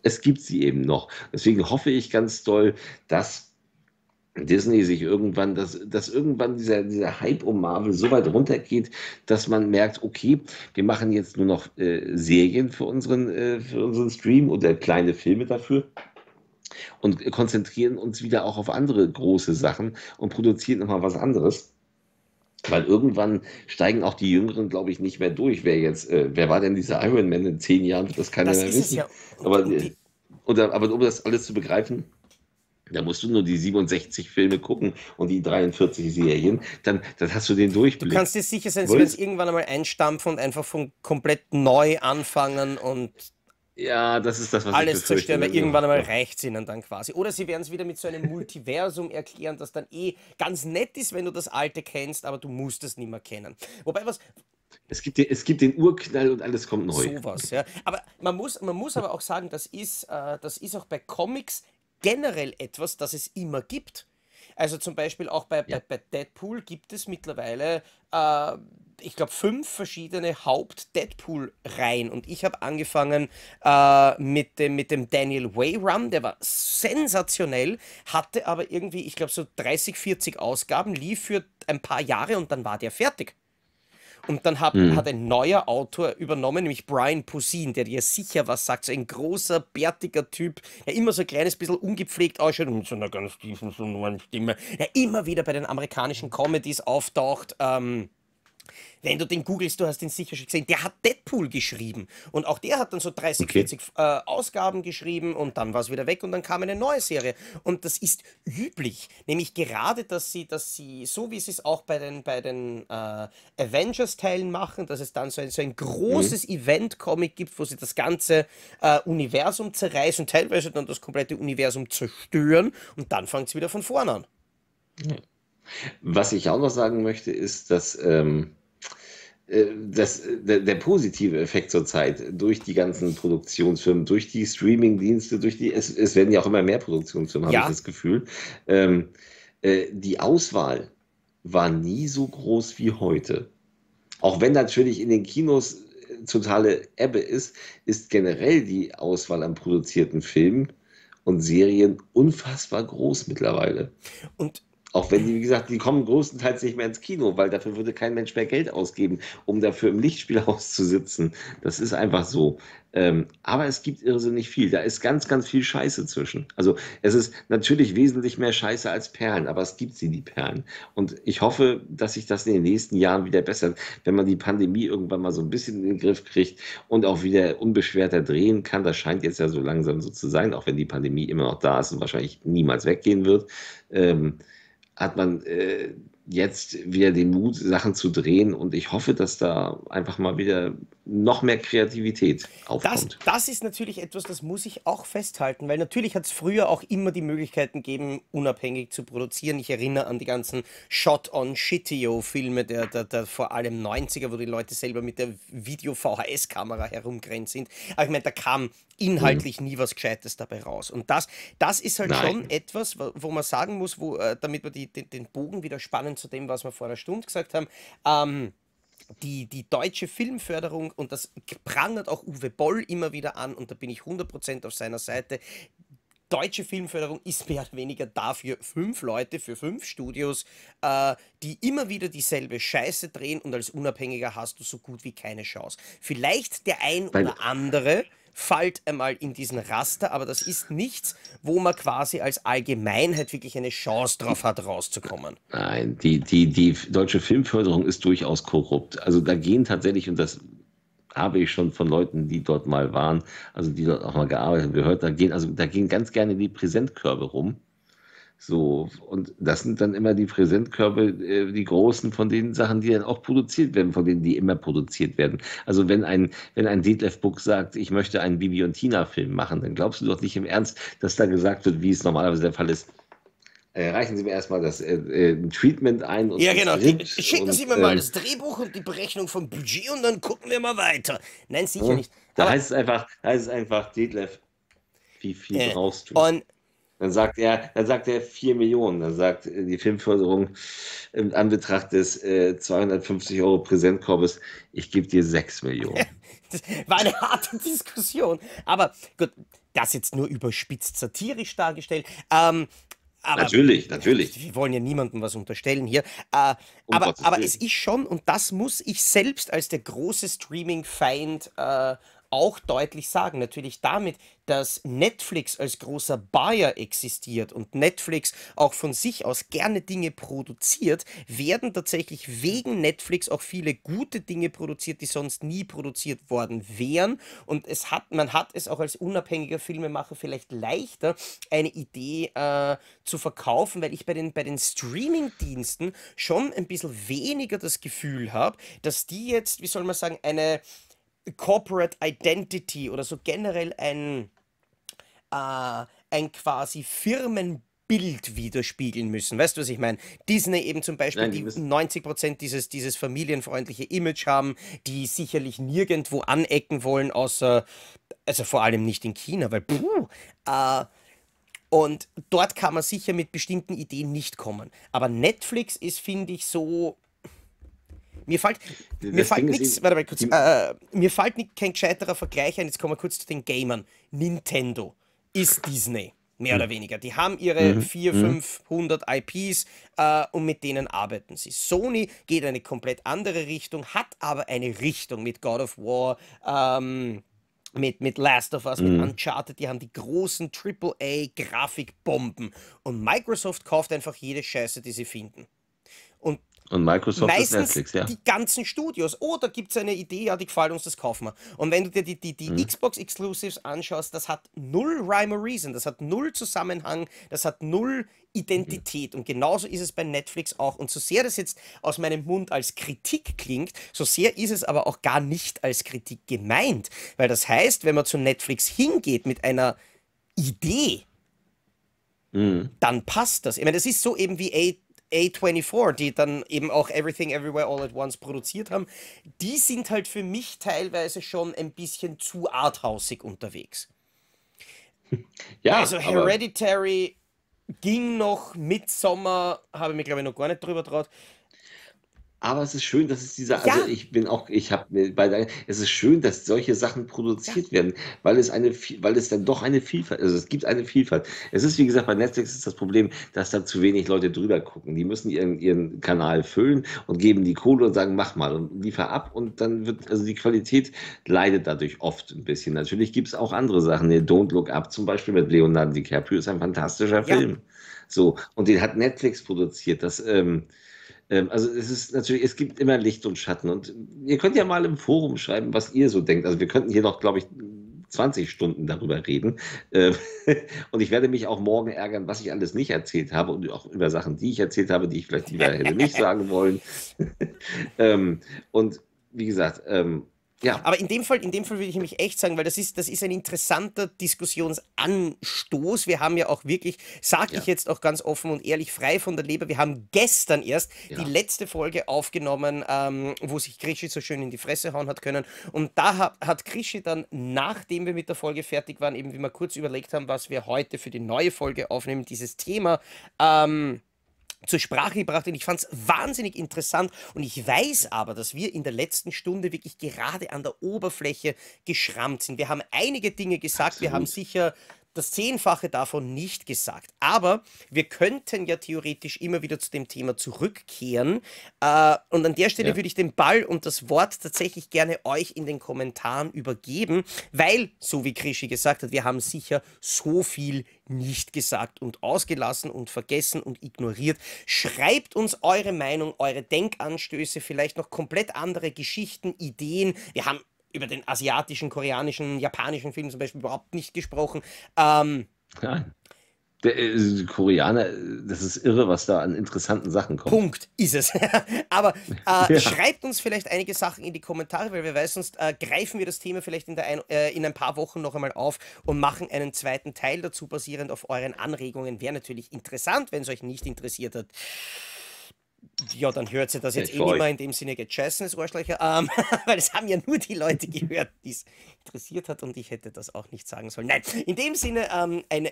es gibt sie eben noch. Deswegen hoffe ich ganz doll, dass Disney sich irgendwann, dass irgendwann dieser Hype um Marvel so weit runtergeht, dass man merkt, okay, wir machen jetzt nur noch Serien für unseren Stream oder kleine Filme dafür. Und konzentrieren uns wieder auch auf andere große Sachen und produzieren nochmal was anderes. Weil irgendwann steigen auch die Jüngeren, glaube ich, nicht mehr durch. Wer war denn dieser Iron Man in 10 Jahren? Das kann das ja nicht wissen. Ja. Aber um das alles zu begreifen, da musst du nur die 67 Filme gucken und die 43 Serien, dann hast du den Durchblick. Du kannst dir sicher sein, sie werden es irgendwann einmal einstampfen und einfach von komplett neu anfangen und... Ja, das ist das, was alles zerstören, weil irgendwann einmal reicht es ihnen dann quasi. Oder sie werden es wieder mit so einem Multiversum erklären, das dann eh ganz nett ist, wenn du das Alte kennst, aber du musst es nicht mehr kennen. Wobei was... Es gibt den Urknall und alles kommt neu. Sowas, ja. Aber man muss aber auch sagen, das ist auch bei Comics generell etwas, das es immer gibt. Also zum Beispiel auch bei Deadpool gibt es mittlerweile... ich glaube, 5 verschiedene Haupt-Deadpool-Reihen und ich habe angefangen mit dem Daniel Way-Run, der war sensationell, hatte aber irgendwie, ich glaube, so 30, 40 Ausgaben, lief für ein paar Jahre und dann war der fertig. Und dann hat ein neuer Autor übernommen, nämlich Brian Posin, der dir sicher was sagt, so ein großer, bärtiger Typ, der immer so ein kleines bisschen ungepflegt ausschaut, mit so einer ganz tiefen, so neuen Stimme, der immer wieder bei den amerikanischen Comedies auftaucht, wenn du den googelst, du hast ihn sicher schon gesehen, der hat Deadpool geschrieben und auch der hat dann so 30, 40 Ausgaben geschrieben und dann war es wieder weg und dann kam eine neue Serie und das ist üblich, nämlich gerade, dass sie so wie sie es auch bei den Avengers-Teilen machen, dass es dann so ein großes Event-Comic gibt, wo sie das ganze Universum zerreißen, teilweise dann das komplette Universum zerstören und dann fängt es wieder von vorne an. Mhm. Was ich auch noch sagen möchte, ist, dass der positive Effekt zurzeit durch die ganzen Produktionsfirmen, durch die Streaming-Dienste, es werden ja auch immer mehr Produktionsfirmen, habe ich das Gefühl, die Auswahl war nie so groß wie heute. Auch wenn natürlich in den Kinos totale Ebbe ist, ist generell die Auswahl an produzierten Filmen und Serien unfassbar groß mittlerweile. Und auch wenn, wie gesagt, die kommen größtenteils nicht mehr ins Kino, weil dafür würde kein Mensch mehr Geld ausgeben, um dafür im Lichtspielhaus zu sitzen. Das ist einfach so. Aber es gibt irrsinnig viel. Da ist ganz, ganz viel Scheiße zwischen. Also es ist natürlich wesentlich mehr Scheiße als Perlen, aber es gibt sie, die Perlen. Und ich hoffe, dass sich das in den nächsten Jahren wieder bessert, wenn man die Pandemie irgendwann mal so ein bisschen in den Griff kriegt und auch wieder unbeschwerter drehen kann. Das scheint jetzt ja so langsam so zu sein, auch wenn die Pandemie immer noch da ist und wahrscheinlich niemals weggehen wird. Hat man jetzt wieder den Mut, Sachen zu drehen, und ich hoffe, dass da einfach mal wieder noch mehr Kreativität aufkommt. Das ist natürlich etwas, das muss ich auch festhalten, weil natürlich hat es früher auch immer die Möglichkeiten gegeben, unabhängig zu produzieren. Ich erinnere an die ganzen Shot-on-Shitio-Filme der vor allem 90er, wo die Leute selber mit der Video-VHS-Kamera herumgerannt sind. Aber ich meine, da kam inhaltlich nie was Gescheites dabei raus. Und das ist halt schon etwas, wo man sagen muss, damit wir den Bogen wieder spannen zu dem, was wir vor einer Stunde gesagt haben, die deutsche Filmförderung, und das prangert auch Uwe Boll immer wieder an, und da bin ich 100% auf seiner Seite, deutsche Filmförderung ist mehr oder weniger dafür 5 Leute für 5 Studios, die immer wieder dieselbe Scheiße drehen, und als Unabhängiger hast du so gut wie keine Chance. Vielleicht der ein oder andere fällt einmal in diesen Raster, aber das ist nichts, wo man quasi als Allgemeinheit wirklich eine Chance drauf hat, rauszukommen. Nein, die deutsche Filmförderung ist durchaus korrupt. Also da gehen tatsächlich, und das habe ich schon von Leuten, die dort mal waren, also die dort auch mal gearbeitet haben, gehört, da gehen ganz gerne die Präsentkörbe rum. So, und das sind dann immer die Präsentkörbe, die großen, von den Sachen, die dann auch produziert werden, von denen die immer produziert werden. Also wenn ein Detlef Buck sagt, ich möchte einen Bibi und Tina Film machen, dann glaubst du doch nicht im Ernst, dass da gesagt wird, wie es normalerweise der Fall ist. Reichen Sie mir erstmal das Treatment ein. Und ja, genau. Schicken Sie mir mal das Drehbuch und die Berechnung vom Budget, und dann gucken wir mal weiter. Nein, sicher nicht. Da heißt es einfach, Detlef, wie viel brauchst du? Und dann sagt er 4 Millionen. Dann sagt die Filmförderung im Anbetracht des 250 € Präsentkorbes, ich gebe dir 6 Millionen. Das war eine harte Diskussion. Aber gut, das jetzt nur überspitzt satirisch dargestellt. Aber natürlich, natürlich. Wir wollen ja niemandem was unterstellen hier. Aber es ist schon, und das muss ich selbst als der große Streaming-Feind auch deutlich sagen, natürlich damit, dass Netflix als großer Buyer existiert und Netflix auch von sich aus gerne Dinge produziert, werden tatsächlich wegen Netflix auch viele gute Dinge produziert, die sonst nie produziert worden wären. Und man hat es auch als unabhängiger Filmemacher vielleicht leichter, eine Idee zu verkaufen, weil ich bei den Streaming-Diensten schon ein bisschen weniger das Gefühl habe, dass die jetzt, wie soll man sagen, eine Corporate Identity oder so generell ein quasi Firmenbild widerspiegeln müssen. Weißt du, was ich meine? Disney eben zum Beispiel, die 90% dieses familienfreundliche Image haben, die sicherlich nirgendwo anecken wollen, außer, also vor allem nicht in China, weil und dort kann man sicher mit bestimmten Ideen nicht kommen. Aber Netflix ist, finde ich, so... Mir fällt kein gescheiterer Vergleich ein, jetzt kommen wir kurz zu den Gamern. Nintendo ist Disney, mehr oder weniger. Die haben ihre 400, 500 IPs und mit denen arbeiten sie. Sony geht eine komplett andere Richtung, hat aber eine Richtung mit God of War, mit Last of Us, mit Uncharted, die haben die großen AAA-Grafikbomben. Und Microsoft kauft einfach jede Scheiße, die sie finden. Und Microsoft ist Netflix, ja. Die ganzen Studios. Oh, da gibt es eine Idee, ja, die gefällt uns, das kaufen wir. Und wenn du dir die Xbox-Exclusives anschaust, das hat null Rhyme or Reason, das hat null Zusammenhang, das hat null Identität. Und genauso ist es bei Netflix auch. Und so sehr das jetzt aus meinem Mund als Kritik klingt, so sehr ist es aber auch gar nicht als Kritik gemeint. Weil das heißt, wenn man zu Netflix hingeht mit einer Idee, dann passt das. Ich meine, das ist so eben wie A24, die dann eben auch Everything Everywhere All at Once produziert haben, die sind halt für mich teilweise schon ein bisschen zu arthausig unterwegs. Ja, also Hereditary ging noch, Midsommar habe ich mir, glaube ich, noch gar nicht drüber traut. Aber es ist schön, dass es also es ist schön, dass solche Sachen produziert werden, weil es dann doch eine Vielfalt, also es gibt eine Vielfalt. Es ist, wie gesagt, bei Netflix ist das Problem, dass da zu wenig Leute drüber gucken. Die müssen ihren Kanal füllen und geben die Kohle und sagen, mach mal und liefer ab, und dann wird, also die Qualität leidet dadurch oft ein bisschen. Natürlich gibt es auch andere Sachen. Don't Look Up zum Beispiel mit Leonardo DiCaprio ist ein fantastischer Film. So, und den hat Netflix produziert. Das, also es ist natürlich, es gibt immer Licht und Schatten, und ihr könnt ja mal im Forum schreiben, was ihr so denkt. Also wir könnten hier noch, glaube ich, 20 Stunden darüber reden. Und ich werde mich auch morgen ärgern, was ich alles nicht erzählt habe und auch über Sachen, die ich erzählt habe, die ich vielleicht lieber hätte nicht sagen wollen. Und wie gesagt, ja. Aber in dem Fall würde ich nämlich echt sagen, weil das ist ein interessanter Diskussionsanstoß. Wir haben ja auch wirklich, sage ich jetzt auch ganz offen und ehrlich, frei von der Leber, wir haben gestern erst die letzte Folge aufgenommen, wo sich Krischi so schön in die Fresse hauen hat können. Und da hat Krischi dann, nachdem wir mit der Folge fertig waren, eben wie wir kurz überlegt haben, was wir heute für die neue Folge aufnehmen, dieses Thema zur Sprache gebracht, und ich fand es wahnsinnig interessant, und ich weiß aber, dass wir in der letzten Stunde wirklich gerade an der Oberfläche geschrammt sind. Wir haben einige Dinge gesagt, absolut. Wir haben sicher das 10-fache davon nicht gesagt, aber wir könnten ja theoretisch immer wieder zu dem Thema zurückkehren, und an der Stelle würde ich den Ball und das Wort tatsächlich gerne euch in den Kommentaren übergeben, weil, so wie Krischi gesagt hat, wir haben sicher so viel nicht gesagt und ausgelassen und vergessen und ignoriert. Schreibt uns eure Meinung, eure Denkanstöße, vielleicht noch komplett andere Geschichten, Ideen. Wir haben über den asiatischen, koreanischen, japanischen Film zum Beispiel überhaupt nicht gesprochen. Nein. Der Koreaner, das ist irre, was da an interessanten Sachen kommt. Punkt, ist es. Aber schreibt uns vielleicht einige Sachen in die Kommentare, weil wir wissen, sonst greifen wir das Thema vielleicht in ein paar Wochen noch einmal auf und machen einen zweiten Teil dazu, basierend auf euren Anregungen. Wäre natürlich interessant, wenn es euch nicht interessiert hat. Ja, dann hört ihr das jetzt nicht mehr, in dem Sinne gescheißenes Arschlöcher, weil das haben ja nur die Leute gehört, die es interessiert hat, und ich hätte das auch nicht sagen sollen. Nein, in dem Sinne, ein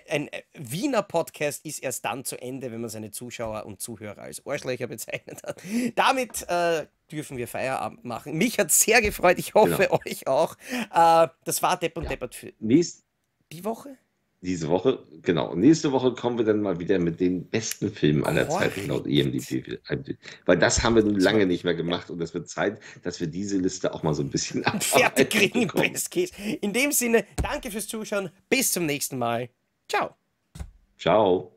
Wiener Podcast ist erst dann zu Ende, wenn man seine Zuschauer und Zuhörer als Arschlöcher bezeichnet hat. Damit dürfen wir Feierabend machen. Mich hat es sehr gefreut, ich hoffe euch auch. Das war Depp und Deppert für die Woche. Diese Woche, genau. Und nächste Woche kommen wir dann mal wieder mit den besten Filmen aller Zeiten laut IMDb. Weil das haben wir nun lange nicht mehr gemacht, und es wird Zeit, dass wir diese Liste auch mal so ein bisschen abfertig kriegen. In dem Sinne, danke fürs Zuschauen. Bis zum nächsten Mal. Ciao. Ciao.